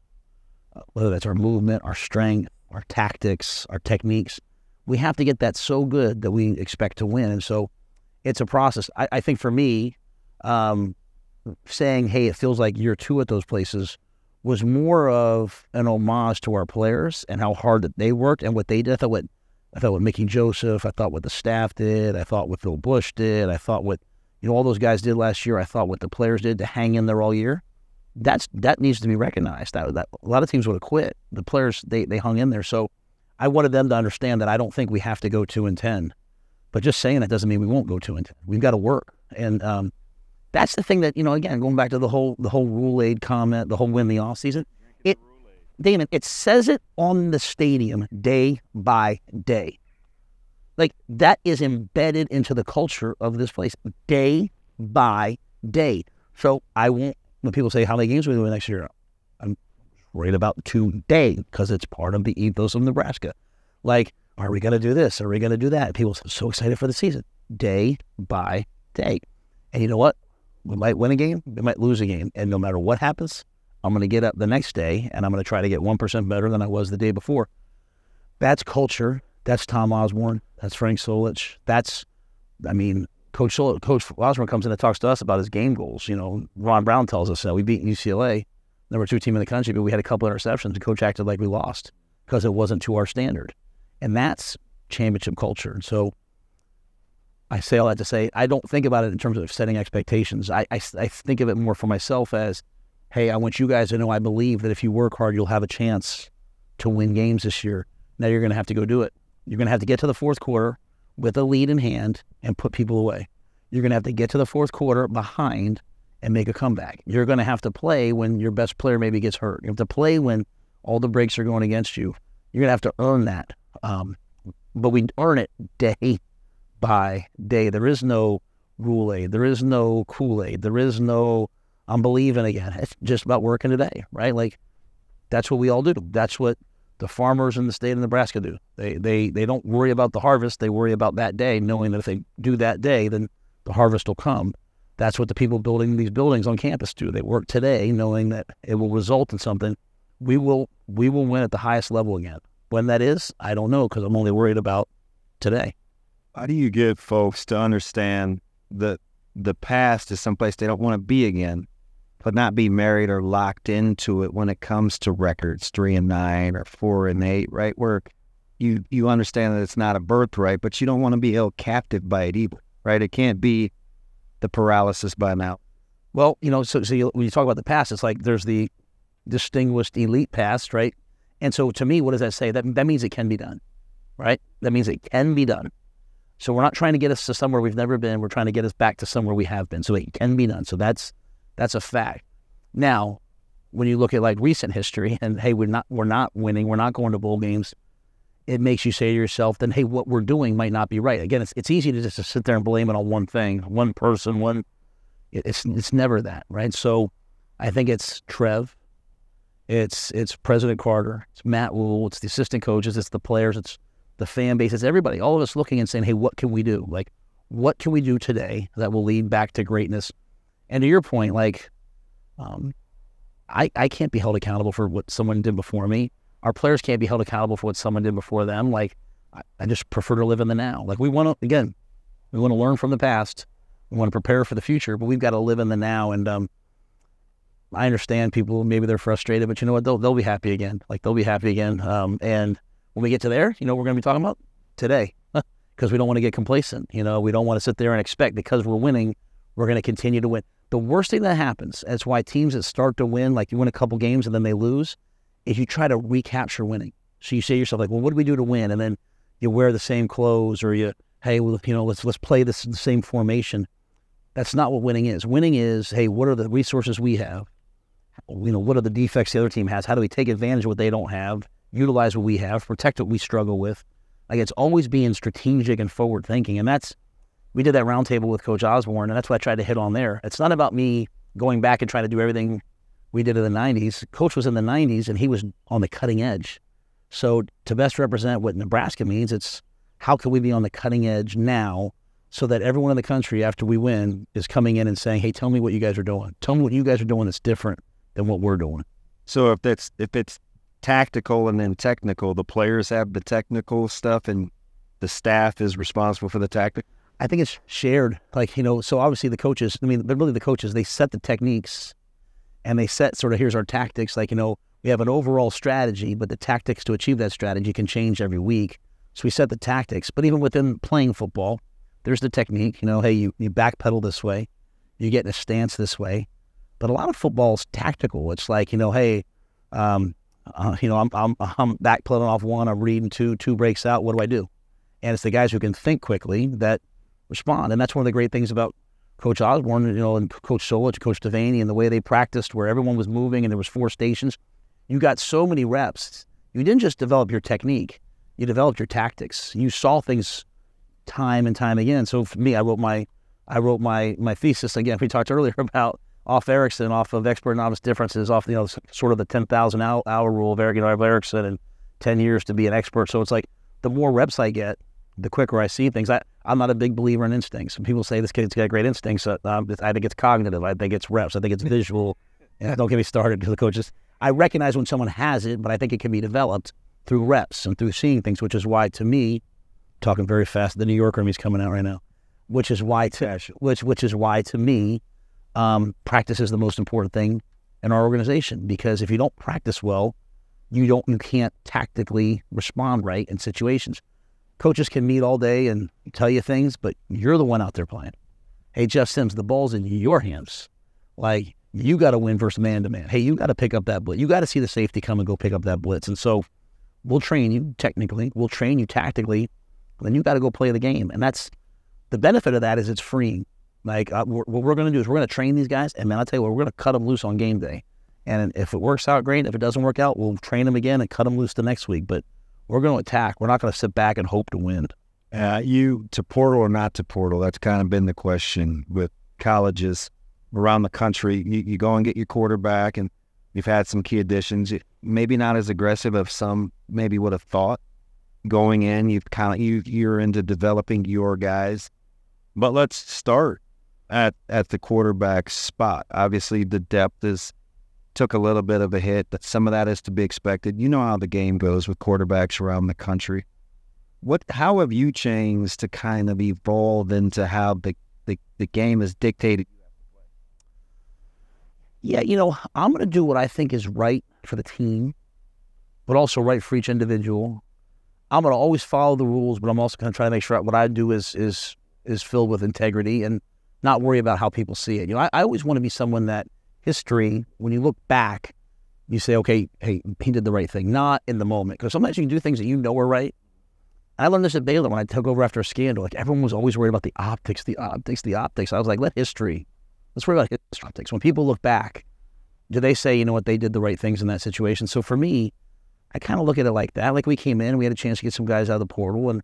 whether that's our movement, our strength, our tactics, our techniques. We have to get that so good that we expect to win. And so it's a process. I think for me, saying, hey, it feels like year two at those places was more of an homage to our players and how hard that they worked and what they did. I thought what Mickey Joseph, I thought what the staff did, I thought what Phil Bush did, I thought what, you know, all those guys did last year, I thought what the players did to hang in there all year. That needs to be recognized. That a lot of teams would have quit. The players, they hung in there. So I wanted them to understand that I don't think we have to go 2-10. But just saying that doesn't mean we won't go 2-10. We've got to work. And that's the thing that, you know, again, going back to the whole Rule Aid comment, the whole win the offseason. Damon, it says it on the stadium day by day. Like, that is embedded into the culture of this place day by day. So I won't, when people say how many games are we doing next year, I'm worried about today because it's part of the ethos of Nebraska. Like, are we going to do this? Are we going to do that? People are so excited for the season. Day by day. And you know what? We might win a game. We might lose a game. And no matter what happens, I'm going to get up the next day and I'm going to try to get 1% better than I was the day before. That's culture. That's Tom Osborne. That's Frank Solich. That's, I mean, Coach Osborne comes in and talks to us about his game goals. You know, Ron Brown tells us that we beat UCLA, #2 team in the country, but we had a couple of interceptions. And Coach acted like we lost because it wasn't to our standard. And that's championship culture. And so I say all that to say, I don't think about it in terms of setting expectations. I think of it more for myself as, hey, I want you guys to know I believe that if you work hard, you'll have a chance to win games this year. Now you're going to have to go do it. You're going to have to get to the fourth quarter with a lead in hand and put people away. You're going to have to get to the fourth quarter behind and make a comeback. You're going to have to play when your best player maybe gets hurt. You have to play when all the breaks are going against you. You're going to have to earn that. But we earn it day by day. There is no Rule Aid. There is no Kool-Aid. There is no I'm believing again. It's just about working today, right? Like, that's what we all do. That's what the farmers in the state of Nebraska do. They don't worry about the harvest. They worry about that day, knowing that if they do that day, then the harvest will come. That's what the people building these buildings on campus do. They work today, knowing that it will result in something. We will win at the highest level again. When that is, I don't know, because I'm only worried about today. How do you get folks to understand that the past is someplace they don't want to be again, but not be married or locked into it when it comes to records 3-9 or 4-8, right? Where you understand that it's not a birthright, but you don't want to be held captive by it either, right? It can't be the paralysis by now. Well, you know, so when you talk about the past, it's like there's the distinguished elite past, right? And so to me, what does that say? That means it can be done, right? That means it can be done. So we're not trying to get us to somewhere we've never been. We're trying to get us back to somewhere we have been. So it can be done. So that's a fact. Now, when you look at like recent history and, hey, we're not winning, we're not going to bowl games, it makes you say to yourself, then, hey, what we're doing might not be right. Again, it's easy to just sit there and blame it on one thing, one person, one. It's never that, right? So I think it's Trev. It's President Carter. It's Matt Rhule. It's the assistant coaches. It's the players. It's the fan base. It's everybody. All of us looking and saying, hey, what can we do? Like, what can we do today that will lead back to greatness? And to your point, like, I can't be held accountable for what someone did before me. Our players can't be held accountable for what someone did before them. Like, I just prefer to live in the now. Like, we want to learn from the past. We want to prepare for the future, but we've got to live in the now. And I understand people, maybe they're frustrated, but you know what? They'll be happy again. Like, they'll be happy again. And when we get to there, you know, we're going to be talking about today because we don't want to get complacent. You know, we don't want to sit there and expect because we're winning, we're going to continue to win. The worst thing that happens, that's why teams that start to win, like you win a couple games and then they lose, is you try to recapture winning. So you say to yourself, like, well, what do we do to win? And then you wear the same clothes or you, hey, well, you know, let's play this the same formation. That's not what winning is. Winning is, hey, what are the resources we have? You know, what are the defects the other team has? How do we take advantage of what they don't have, utilize what we have, protect what we struggle with? Like, it's always being strategic and forward-thinking. And that's, we did that roundtable with Coach Osborne, and that's what I tried to hit on there. It's not about me going back and trying to do everything we did in the 90s. Coach was in the 90s, and he was on the cutting edge. So to best represent what Nebraska means, it's how can we be on the cutting edge now so that everyone in the country, after we win, is coming in and saying, hey, tell me what you guys are doing. Tell me what you guys are doing that's different than what we're doing. So if it's tactical and then technical, the players have the technical stuff and the staff is responsible for the tactic. I think it's shared. Like, you know, so obviously the coaches, I mean, but really the coaches, they set the techniques and they set sort of, here's our tactics, like, you know, we have an overall strategy, but the tactics to achieve that strategy can change every week. So we set the tactics, but even within playing football, there's the technique, you know, hey, you backpedal this way, you get in a stance this way, but a lot of football's tactical. It's like, you know, hey, you know, I'm backpedaling off one, I'm reading two breaks out, what do I do? And it's the guys who can think quickly that respond, and that's one of the great things about Coach Osborne, you know, and Coach Solich, Coach Devaney, and the way they practiced, where everyone was moving and there was 4 stations. You got so many reps. You didn't just develop your technique. You developed your tactics. You saw things time and time again. So for me, I wrote my thesis again. We talked earlier about off Erickson, off of expert novice differences, off, you know, sort of the 10,000 hour rule of Erickson and 10 years to be an expert. So it's like the more reps I get, the quicker I see things. I'm not a big believer in instincts. When people say this kid's got great instincts, I think it's cognitive. I think it's reps. I think it's visual. And don't get me started to the coaches. I recognize when someone has it, but I think it can be developed through reps and through seeing things, which is why, to me, talking very fast, the New Yorker in me's coming out right now, which is why, to me, practice is the most important thing in our organization. Because if you don't practice well, you can't tactically respond right in situations. Coaches can meet all day and tell you things, but you're the one out there playing. Hey, Jeff Sims, the ball's in your hands. Like, you got to win versus man-to-man. Hey, you got to pick up that blitz. You got to see the safety come and go pick up that blitz. And so we'll train you technically. We'll train you tactically. Then you got to go play the game. And that's the benefit of that, is it's freeing. Like, what we're going to do is we're going to train these guys. And, man, I'll tell you what, we're going to cut them loose on game day. And if it works out, great. If it doesn't work out, we'll train them again and cut them loose the next week. But we're going to attack. We're not going to sit back and hope to win. To portal or not to portal, that's kind of been the question with colleges around the country. You go and get your quarterback, and you've had some key additions. Maybe not as aggressive as some maybe would have thought. Going in, you're into developing your guys. But let's start at the quarterback spot. Obviously, the depth took a little bit of a hit, but some of that is to be expected. You know how the game goes with quarterbacks around the country. How have you changed to kind of evolve into how the game is dictated? Yeah, you know, I'm going to do what I think is right for the team, but also right for each individual. I'm going to always follow the rules, but I'm also going to try to make sure what I do is filled with integrity and not worry about how people see it. You know, I always want to be someone that history, when you look back, you say, okay, hey, he did the right thing, not in the moment. Because sometimes you can do things that you know are right. And I learned this at Baylor when I took over after a scandal. Like, everyone was always worried about the optics. I was like, let's worry about history, optics. When people look back, do they say, you know what, they did the right things in that situation? So for me, I kind of look at it like that. Like, we came in, we had a chance to get some guys out of the portal, and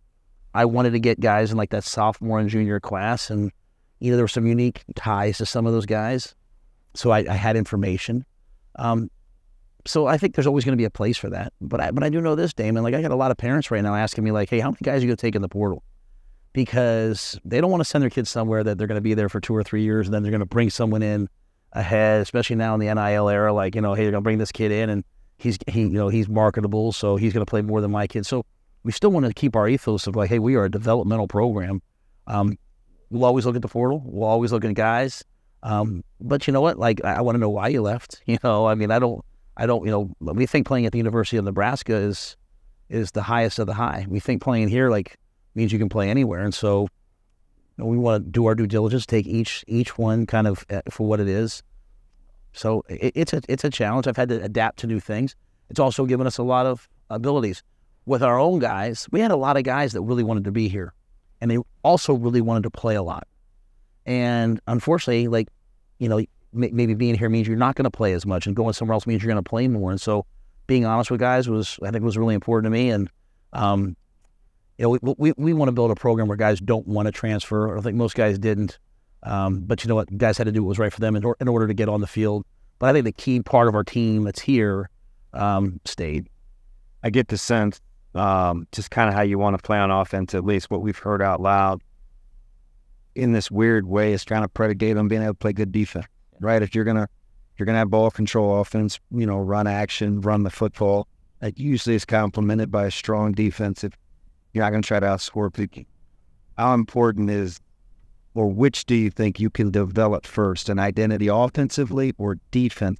I wanted to get guys in like that sophomore and junior class, and there were some unique ties to some of those guys. So I had information. So I think there's always going to be a place for that. But I do know this, Damon. Like, I got a lot of parents right now asking me, like, hey, how many guys are you going to take in the portal? Because they don't want to send their kids somewhere that they're going to be there for 2 or 3 years, and then they're going to bring someone in ahead, especially now in the NIL era. Like, you know, hey, they're going to bring this kid in, and he's marketable, so he's going to play more than my kid. So we still want to keep our ethos of, like, hey, we are a developmental program. We'll always look at the portal. We'll always look at guys. But you know what? Like, I want to know why you left. You know, I mean, I don't. You know, we think playing at the University of Nebraska is the highest of the high. We think playing here, like, means you can play anywhere. And so, you know, we want to do our due diligence, take each one kind of for what it is. So it's a challenge. I've had to adapt to new things. It's also given us a lot of abilities. With our own guys, we had a lot of guys that really wanted to be here, and they also really wanted to play a lot. And unfortunately, like, you know, maybe being here means you're not going to play as much, and going somewhere else means you're going to play more. And so being honest with guys was really important to me. And, you know, we want to build a program where guys don't want to transfer. I think most guys didn't. But you know what? Guys had to do what was right for them in order to get on the field. But I think the key part of our team that's here stayed. I get the sense just kind of how you want to play on offense, at least what we've heard out loud, in this weird way, is trying to predicate on being able to play good defense, right? If you're gonna have ball control offense, you know, run action, run the football, that usually is complemented by a strong defensive. You're not going to try to outscore people. How important is, or which do you think you can develop first, an identity offensively or defensively?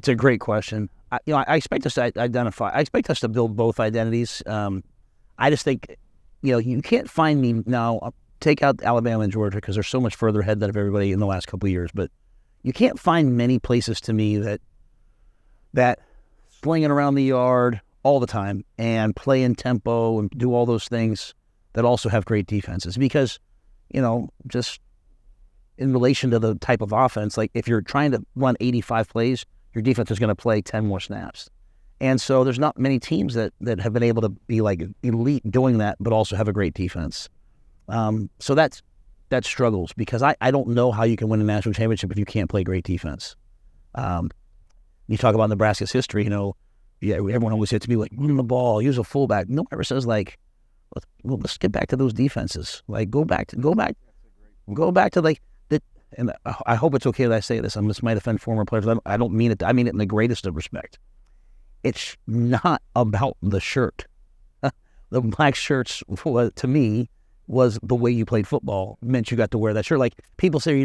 It's a great question. I expect us to identify. I expect us to build both identities. I just think, you can't find me now. I'll take out Alabama and Georgia because they're so much further ahead than everybody in the last couple of years. But you can't find many places to me that slinging around the yard all the time and play in tempo and do all those things that also have great defenses. Because, just in relation to the type of offense, like if you're trying to run 85 plays, your defense is going to play 10 more snaps. And so there's not many teams that have been able to be like elite doing that, but also have a great defense. So that struggles because I don't know how you can win a national championship if you can't play great defense. You talk about Nebraska's history, everyone always hits me like, run the ball, use a fullback. No one ever says like, let's get back to those defenses. Like go back to like that. And I hope it's okay that I say this. This might offend former players. I don't mean it. I mean it in the greatest of respect. It's not about the shirt. The black shirts, to me, was the way you played football. It meant you got to wear that shirt. Like people say,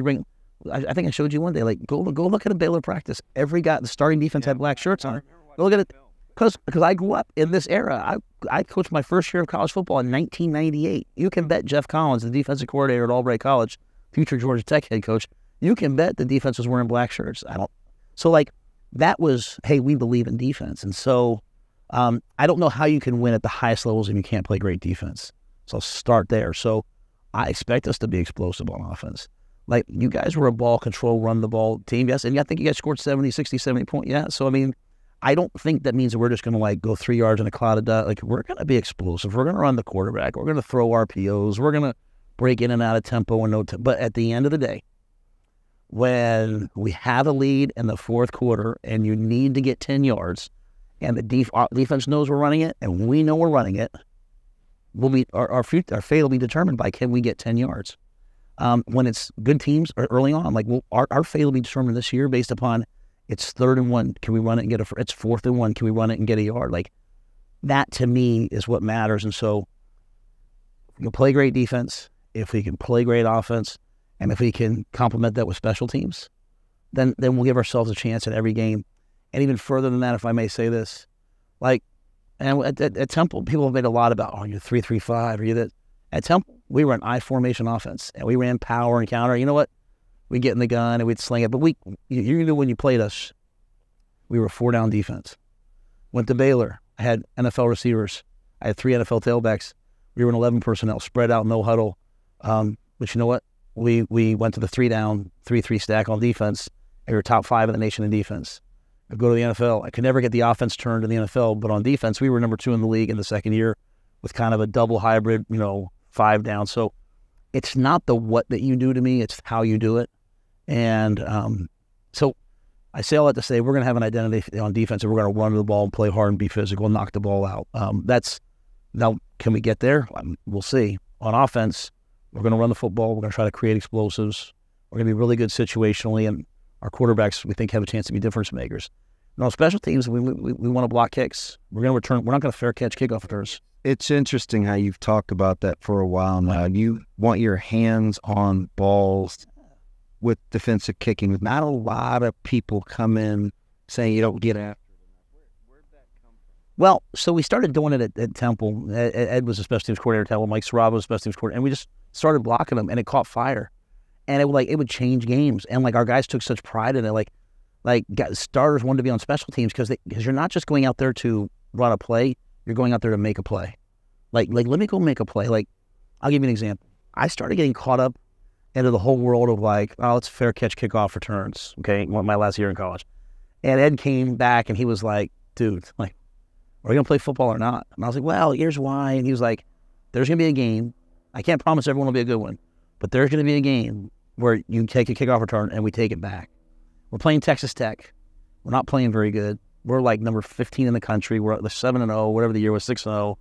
I think I showed you one day. Like go look at a Baylor practice. Every guy, the starting defense had black shirts on. Go look at it, because I grew up in this era. I coached my first year of college football in 1998. You can bet Jeff Collins, the defensive coordinator at Albright College, future Georgia Tech head coach. You can bet the defense was wearing black shirts. That was, hey, we believe in defense. And so I don't know how you can win at the highest levels if you can't play great defense. So I'll start there. So I expect us to be explosive on offense. Like, you guys were a ball control, run the ball team, yes. And I think you guys scored 70 points, yeah. So, I don't think that means that we're just going to, go 3 yards in a cloud of dust. Like, we're going to be explosive. We're going to run the quarterback. We're going to throw RPOs. We're going to break in and out of tempo and but at the end of the day, when we have a lead in the fourth quarter and you need to get 10 yards and the defense knows we're running it and we know we're running it, our fate will be determined by can we get 10 yards. When it's good teams early on, our fate will be determined this year based upon it's 3rd and 1. Can we run it and get a – it's 4th and 1. Can we run it and get a yard? Like, that to me is what matters. And so we can play great defense, if we can play great offense, and if we can complement that with special teams, then we'll give ourselves a chance at every game. And even further than that, if I may say this, at Temple, people have made a lot about, you're 3-3-5, or you're that. At Temple, we were an I-formation offense, and we ran power and counter. You know what? We'd get in the gun, and we'd sling it. But you knew when you played us, we were a 4-down defense. Went to Baylor. I had NFL receivers. I had 3 NFL tailbacks. We were an 11 personnel, spread out, no huddle. But you know what? We went to the 3-down, 3-3 stack on defense, and we were top 5 in the nation in defense. I go to the NFL. I could never get the offense turned in the NFL, but on defense, we were number 2 in the league in the second year with kind of a double hybrid, 5-down. So it's not the what that you do to me, it's how you do it. And so I say all that to say we're going to have an identity on defense, and we're going to run to the ball and play hard and be physical and knock the ball out. Now, can we get there? We'll see. On offense, we're going to run the football. We're going to try to create explosives. We're going to be really good situationally, and our quarterbacks, we think, have a chance to be difference makers. And on special teams, we want to block kicks. We're going to return. We're not going to fair catch kickoff returns. It's interesting how you've talked about that for a while now. You want your hands on balls with defensive kicking. Not a lot of people come in saying you don't get after them. Where'd that come from? Well, so we started doing it at Temple. Ed was a special teams coordinator at Temple. Mike Saraba was a special teams coordinator, and we just started blocking them, and it caught fire, and it would change games, and our guys took such pride in it. Starters wanted to be on special teams because you're not just going out there to run a play, you're going out there to make a play. Let me go make a play. I'll give you an example. I started getting caught up into the whole world of it's fair catch kickoff returns. Okay, my last year in college, and Ed came back and he was like, dude, are you gonna play football or not? And I was like, well, here's why. And he was like, there's gonna be a game. I can't promise everyone will be a good one, but there's going to be a game where you take a kickoff return and we take it back. We're playing Texas Tech. We're not playing very good. We're number 15 in the country. We're at the 7-0, whatever the year was, 6-0.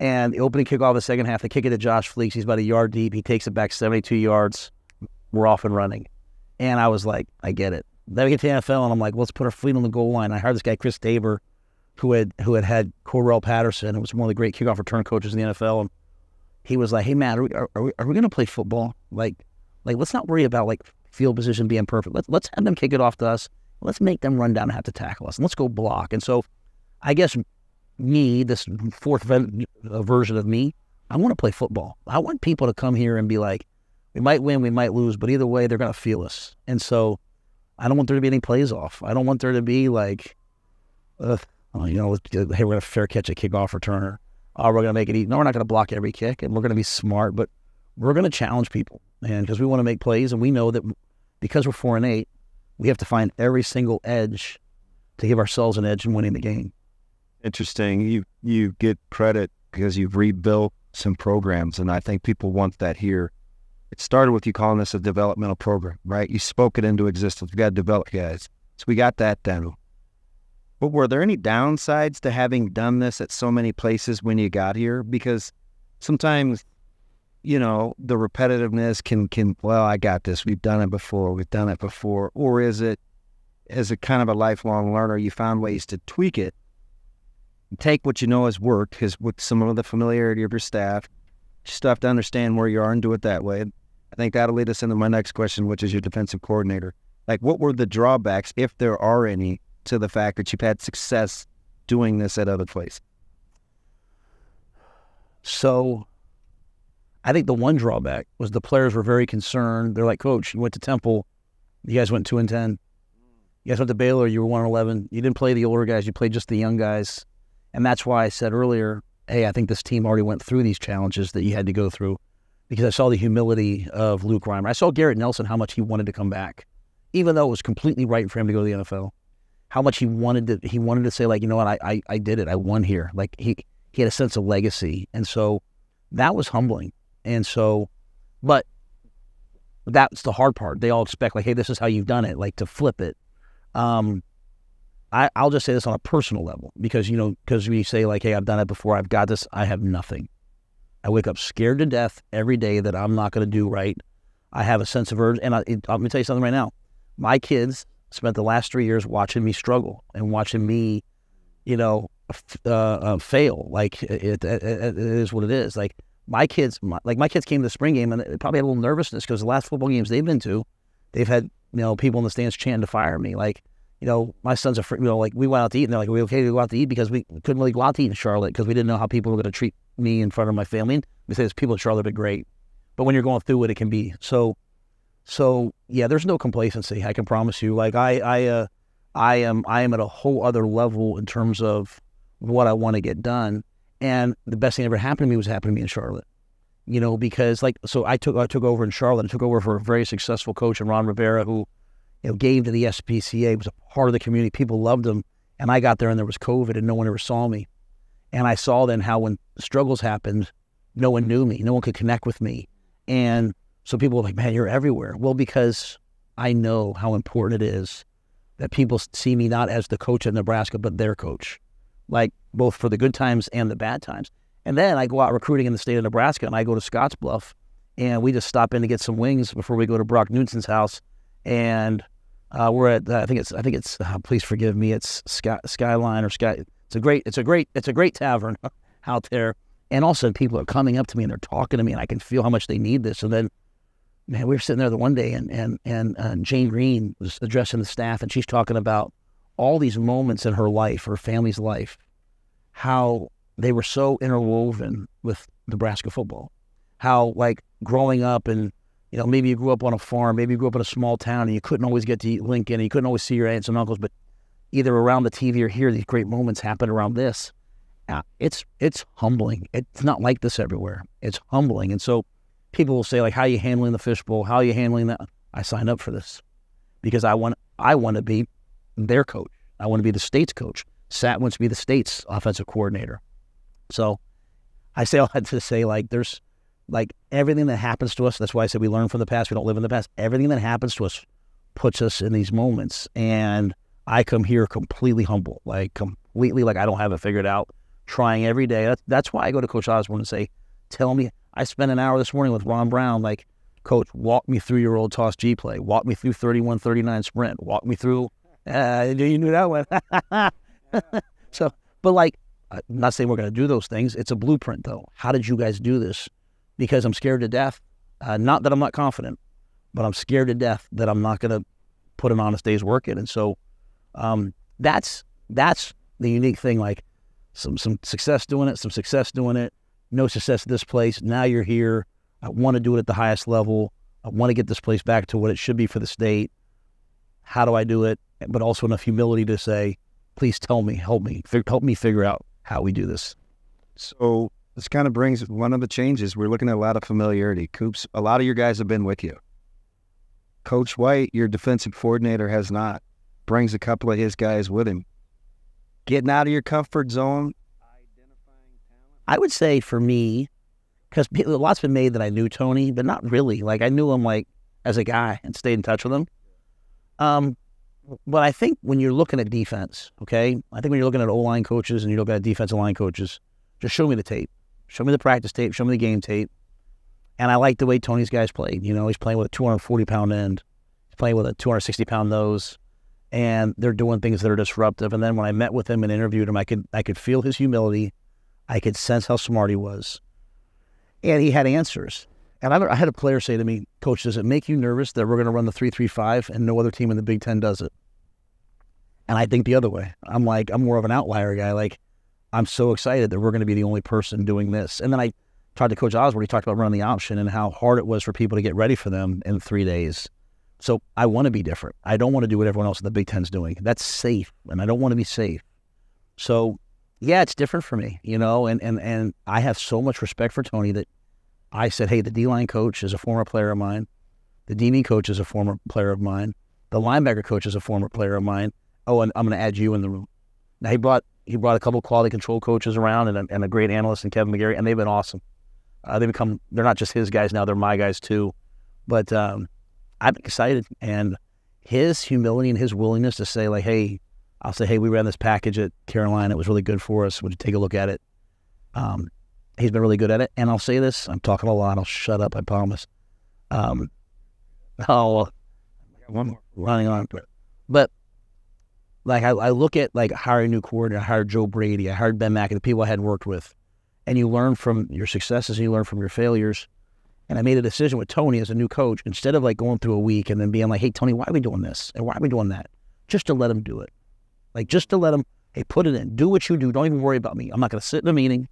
And the opening kickoff of the second half, they kick it to Josh Fleeks. He's about a yard deep. He takes it back 72 yards. We're off and running. And I was like, I get it. Then we get to the NFL, and I'm like, let's put our feet on the goal line. I hired this guy, Chris Daber, who had Cordarrelle Patterson, who was one of the great kickoff return coaches in the NFL, and he was like, hey, Matt, are we going to play football? Let's not worry about field position being perfect. Let's have them kick it off to us. Let's make them run down and have to tackle us, and let's go block. And so I guess me, this fourth version of me, I want to play football. I want people to come here and be like, we might win, we might lose, but either way, they're going to feel us. And so I don't want there to be any plays off. I don't want there to be like, hey, we're going to fair catch a kickoff returner. Oh, we're going to make it easy. No, we're not going to block every kick, and we're going to be smart, but we're going to challenge people, and because we want to make plays, and we know that because we're 4-8, we have to find every single edge to give ourselves an edge in winning the game. Interesting. You get credit because you've rebuilt some programs, and I think people want that here. It started with you calling this a developmental program, right? You spoke it into existence. We got to develop guys. So we got that done. But were there any downsides to having done this at so many places when you got here? Because sometimes, you know, the repetitiveness can well, I got this. We've done it before. Or is it, as a kind of a lifelong learner, you found ways to tweak it, and take what you know has worked, because with some of the familiarity of your staff, just have to understand where you are and do it that way. I think that'll lead us into my next question, which is your defensive coordinator. Like, what were the drawbacks, if there are any, to the fact that you've had success doing this at other places? So I think the one drawback was the players were very concerned. They're like, Coach, you went to Temple. You guys went 2-10. You guys went to Baylor. You were 1-11. You didn't play the older guys. You played just the young guys. And that's why I said earlier, hey, I think this team already went through these challenges that you had to go through, because I saw the humility of Luke Reimer. I saw Garrett Nelson, how much he wanted to come back, even though it was completely right for him to go to the NFL. How much he wanted to say, like, you know what, I did it. I won here. Like, he had a sense of legacy. And so that was humbling. And so, but that's the hard part. They all expect, like, hey, this is how you've done it, like, to flip it. I'll just say this on a personal level, because, you know, because we say, like, hey, I've done it before. I've got this. I have nothing. I wake up scared to death every day that I'm not going to do right. I have a sense of urge. And I'm going to tell you something right now. My kids spent the last 3 years watching me struggle and watching me, you know, fail. Like, it is what it is. Like, my kids came to the spring game, and they probably had a little nervousness because the last football games they've been to, they've had, you know, people in the stands chanting to fire me. Like, you know, my sons are, you know, like, we went out to eat, and they're like, are we okay to go out to eat? Because we couldn't really go out to eat in Charlotte because we didn't know how people were going to treat me in front of my family. And we say, this people in Charlotte have been great. But when you're going through it, it can be. So yeah, there's no complacency, I can promise you. Like, I am at a whole other level in terms of what I want to get done. And the best thing that ever happened to me was happening to me in Charlotte, you know, because, like, so I took over in Charlotte. I took over for a very successful coach in Ron Rivera, who, you know, gave to the SPCA, was a part of the community. People loved him. And I got there, and there was COVID, and no one ever saw me. And I saw then how when struggles happened, no one knew me. No one could connect with me. And so people were like, man, you're everywhere. Well, because I know how important it is that people see me not as the coach at Nebraska, but their coach. Like, both for the good times and the bad times. And then I go out recruiting in the state of Nebraska, and I go to Scottsbluff, and we just stop in to get some wings before we go to Brock Knudsen's house. And we're at I think it's please forgive me, it's Skyline or Sky. It's a great tavern out there. And all of a sudden, people are coming up to me and they're talking to me, and I can feel how much they need this. And then, man, we were sitting there the one day, and Jane Green was addressing the staff, and she's talking about all these moments in her life, her family's life, how they were so interwoven with Nebraska football, how, like, growing up, and, you know, maybe you grew up on a farm, maybe you grew up in a small town, and you couldn't always get to Lincoln, and you couldn't always see your aunts and uncles, but either around the TV or here, these great moments happen around this. It's humbling. It's not like this everywhere. It's humbling. And so people will say, like, how are you handling the fishbowl? How are you handling that? I signed up for this because I want to be their coach. I want to be the state's coach. Sat wants to be the state's offensive coordinator. So I say all that to say, like, there's, like, everything that happens to us, that's why I said we learn from the past, we don't live in the past. Everything that happens to us puts us in these moments. And I come here completely humble, like, completely, like, I don't have it figured out, trying every day. That's why I go to Coach Osborne and say, tell me. I spent an hour this morning with Ron Brown, like, Coach, walk me through your old toss G play. Walk me through 31-39 sprint. Walk me through you knew that one. So, but, like, I'm not saying we're going to do those things. It's a blueprint, though. How did you guys do this? Because I'm scared to death. Not that I'm not confident, but I'm scared to death that I'm not going to put an honest day's work in. And so That's the unique thing. Like some success doing it, some success doing it, no success at this place. Now you're here. I want to do it at the highest level. I want to get this place back to what it should be for the state. How do I do it? But also enough humility to say, please tell me, help me figure out how we do this. So this kind of brings one of the changes. We're looking at a lot of familiarity. Coops, a lot of your guys have been with you. Coach White, your defensive coordinator, has not. Brings a couple of his guys with him. Getting out of your comfort zone. Identifying talent. I would say for me, because a lot's been made that I knew Tony, but not really. Like I knew him like as a guy and stayed in touch with him. But I think when you're looking at defense, okay, I think when you're looking at O-line coaches and you look at defensive line coaches, just show me the tape. Show me the practice tape. Show me the game tape. And I like the way Tony's guys played. You know, he's playing with a 240-pound end. He's playing with a 260-pound nose. And they're doing things that are disruptive. And then when I met with him and interviewed him, I could feel his humility. I could sense how smart he was. And he had answers. And I had a player say to me, Coach, does it make you nervous that we're going to run the 3-3-5 and no other team in the Big Ten does it? And I think the other way. I'm like, I'm more of an outlier guy. Like, I'm so excited that we're going to be the only person doing this. And then I talked to Coach Osborne. He talked about running the option and how hard it was for people to get ready for them in 3 days. So I want to be different. I don't want to do what everyone else in the Big Ten's doing. That's safe, and I don't want to be safe. So, yeah, it's different for me, you know, and I have so much respect for Tony that I said, hey, the D-line coach is a former player of mine. The DB coach is a former player of mine. The linebacker coach is a former player of mine. Oh, and I'm going to add you in the room. Now, he brought a couple of quality control coaches around and a great analyst in Kevin McGarry, and they've been awesome. They're not just his guys now, they're my guys too. But I'm excited. And his humility and his willingness to say, like, hey, I'll say, hey, we ran this package at Carolina. It was really good for us. Would you take a look at it? He's been really good at it. And I'll say this. I'm talking a lot. I'll shut up, I promise. One more. Running on. But, like, I look at, like, hiring a new coordinator. I hired Joe Brady. I hired Ben Mack, the people I had worked with. And you learn from your successes and you learn from your failures. And I made a decision with Tony as a new coach. Instead of, like, going through a week and then being like, hey, Tony, why are we doing this? And why are we doing that? Just to let him do it. Like, just to let him, hey, put it in. Do what you do. Don't even worry about me. I'm not going to sit in a meeting.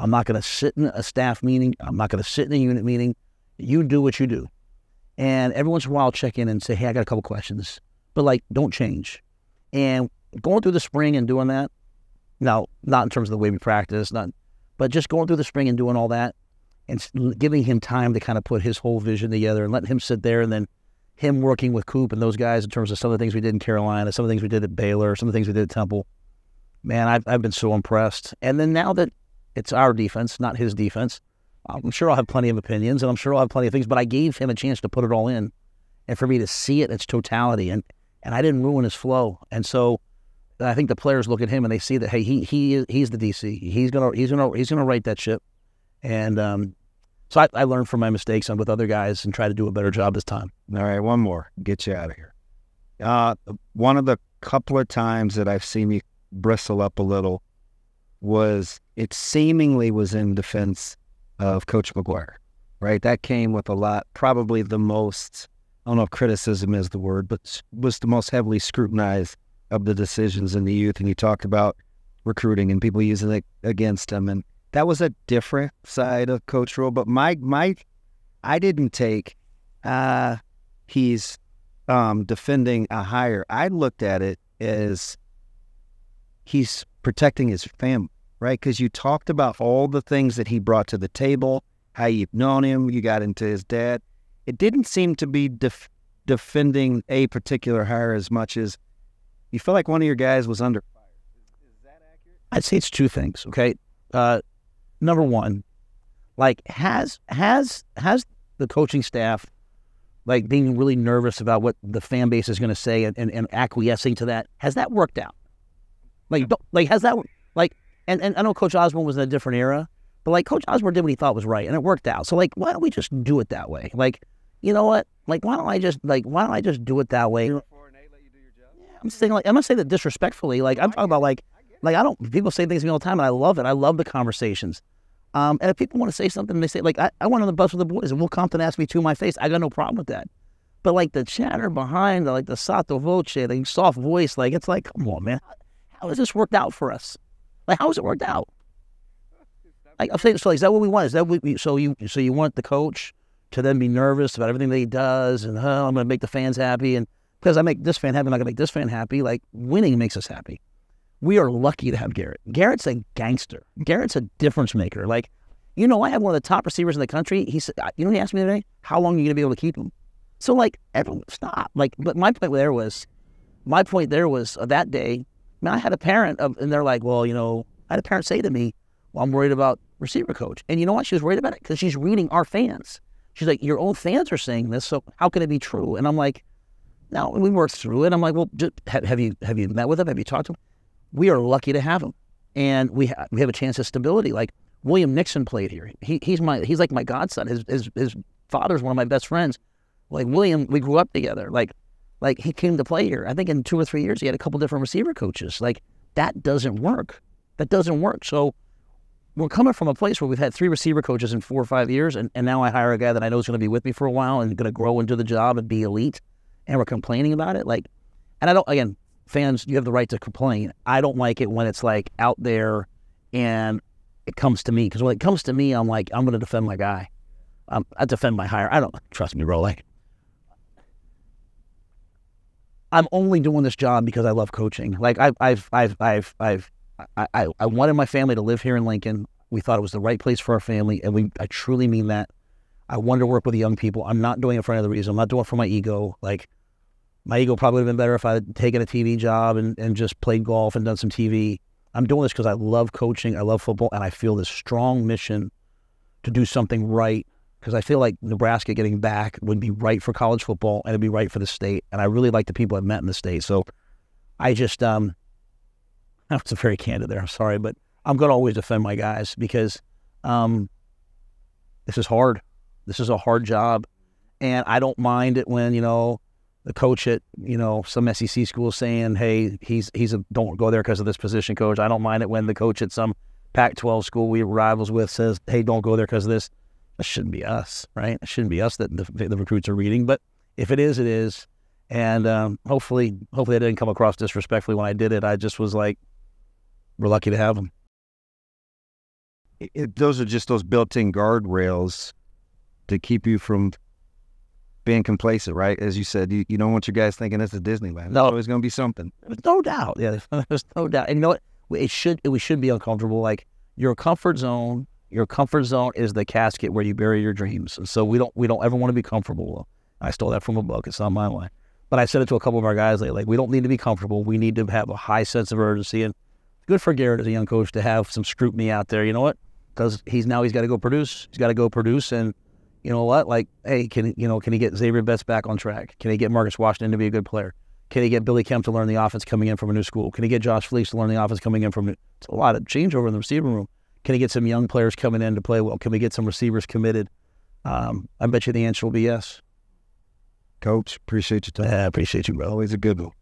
I'm not going to sit in a staff meeting. I'm not going to sit in a unit meeting. You do what you do. And every once in a while, I'll check in and say, hey, I got a couple questions. But, like, don't change. And going through the spring and doing that, now, not in terms of the way we practice, not, but just going through the spring and doing all that, and giving him time to kind of put his whole vision together and letting him sit there, and then him working with Coop and those guys in terms of some of the things we did in Carolina, some of the things we did at Baylor, some of the things we did at Temple. Man, I've been so impressed. And then now that it's our defense, not his defense, I'm sure I'll have plenty of opinions, and I'm sure I'll have plenty of things, but I gave him a chance to put it all in. And for me to see it in its totality, and I didn't ruin his flow. And so I think the players look at him and they see that, hey, he's the DC. He's gonna write that ship. And so I learned from my mistakes with other guys and try to do a better job this time. All right, one more. Get you out of here. One of the couple of times that I've seen you bristle up a little was it seemingly was in defense of Coach McGuire, right? That came with a lot, probably the most, I don't know if criticism is the word, but was the most heavily scrutinized of the decisions in the youth. And you talked about recruiting and people using it against him, and that was a different side of Coach Rhule, but I didn't take he's defending a hire. I looked at it as he's protecting his family, right? Because you talked about all the things that he brought to the table, how you've known him, you got into his dad. It didn't seem to be defending a particular hire as much as you felt like one of your guys was under fire. Is that accurate? I'd say it's two things, okay? Number one, like has the coaching staff like being really nervous about what the fan base is going to say and acquiescing to that, has that worked out? Like and I know Coach Osborne was in a different era, but like Coach Osborne did what he thought was right and it worked out. So like why don't we just do it that way? Like, you know what? Like why don't I just do it that way? You know, let you do your job. Yeah, I'm not saying that disrespectfully. Like I'm talking about like I don't, people say things to me all the time and I love it. I love the conversations. And if people want to say something, they say, like, I went on the bus with the boys and Will Compton asked me to my face. I got no problem with that. But like the chatter behind, like the sotto voce, the soft voice, like it's like, come on, man, how has this worked out for us? Like, how has it worked out? Like, I'm saying, so like, is that what we want? Is that what we, so you want the coach to then be nervous about everything that he does, and I'm going to make the fans happy, and because I make this fan happy, I'm not going to make this fan happy. Like, winning makes us happy. We are lucky to have Garrett. Garrett's a gangster. Garrett's a difference maker. Like, you know, I have one of the top receivers in the country. He said, you know, he asked me today, how long are you going to be able to keep him? So, like, everyone, stop. Like, but my point there was that day, I mean, I had a parent, and they're like, well, you know, I had a parent say to me, well, I'm worried about receiver coach. And you know what? She was worried about it because she's reading our fans. She's like, your own fans are saying this, so how can it be true? And I'm like, no, we worked through it. I'm like, well, just, have you met with him? Have you talked to him? We are lucky to have him, and we have a chance of stability. Like, William Nixon played here. He's like my godson. His father's one of my best friends. Like, William, we grew up together. Like he came to play here. I think in 2 or 3 years he had a couple different receiver coaches. Like, that doesn't work. That doesn't work. So we're coming from a place where we've had 3 receiver coaches in 4 or 5 years, and now I hire a guy that I know is going to be with me for a while and going to grow into the job and be elite, and we're complaining about it. Like, and I don't, again, fans, you have the right to complain. I don't like it when it's like out there and it comes to me, because when it comes to me, I'm like, I'm going to defend my guy. I defend my hire. I don't, trust me, bro, like, I'm only doing this job because I love coaching. Like, I wanted my family to live here in Lincoln. We thought it was the right place for our family, and I truly mean that. I wanted to work with the young people. I'm not doing it for any other reason. I'm not doing it for my ego. Like, my ego probably would have been better if I had taken a TV job and just played golf and done some TV. I'm doing this because I love coaching, I love football, and I feel this strong mission to do something right, because I feel like Nebraska getting back would be right for college football, and it'd be right for the state. And I really like the people I've met in the state. So I just, I was very candid there. I'm sorry, but I'm going to always defend my guys, because this is hard. This is a hard job. And I don't mind it when, you know, the coach at, you know, some SEC school saying, hey, he's don't go there because of this position coach. I don't mind it when the coach at some Pac-12 school we rivals with says, hey, don't go there because of this. That shouldn't be us, right? It shouldn't be us that the recruits are reading. But if it is, it is. And hopefully I didn't come across disrespectfully when I did it. I just was like, we're lucky to have them. Those are just those built-in guardrails to keep you from being complacent, right? As you said, you don't want your guys thinking this is Disneyland. No. It's always going to be something. There's no doubt. Yeah, there's no doubt. And you know what? We should be uncomfortable. Like, your comfort zone is the casket where you bury your dreams. And so we don't ever want to be comfortable. I stole that from a book. It's not my line. But I said it to a couple of our guys lately. Like, we don't need to be comfortable. We need to have a high sense of urgency. And good for Garrett as a young coach to have some scrutiny out there. You know what? Because he's got to go produce. He's got to go produce. And you know what? Like, hey, can he get Xavier Betts back on track? Can he get Marcus Washington to be a good player? Can he get Billy Kemp to learn the offense coming in from a new school? Can he get Josh Fleece to learn the offense coming in from? It's a lot of changeover in the receiving room. Can he get some young players coming in to play well? Can we get some receivers committed? I bet you the answer will be yes. Coach, appreciate your time. I appreciate you, bro. Always a good one.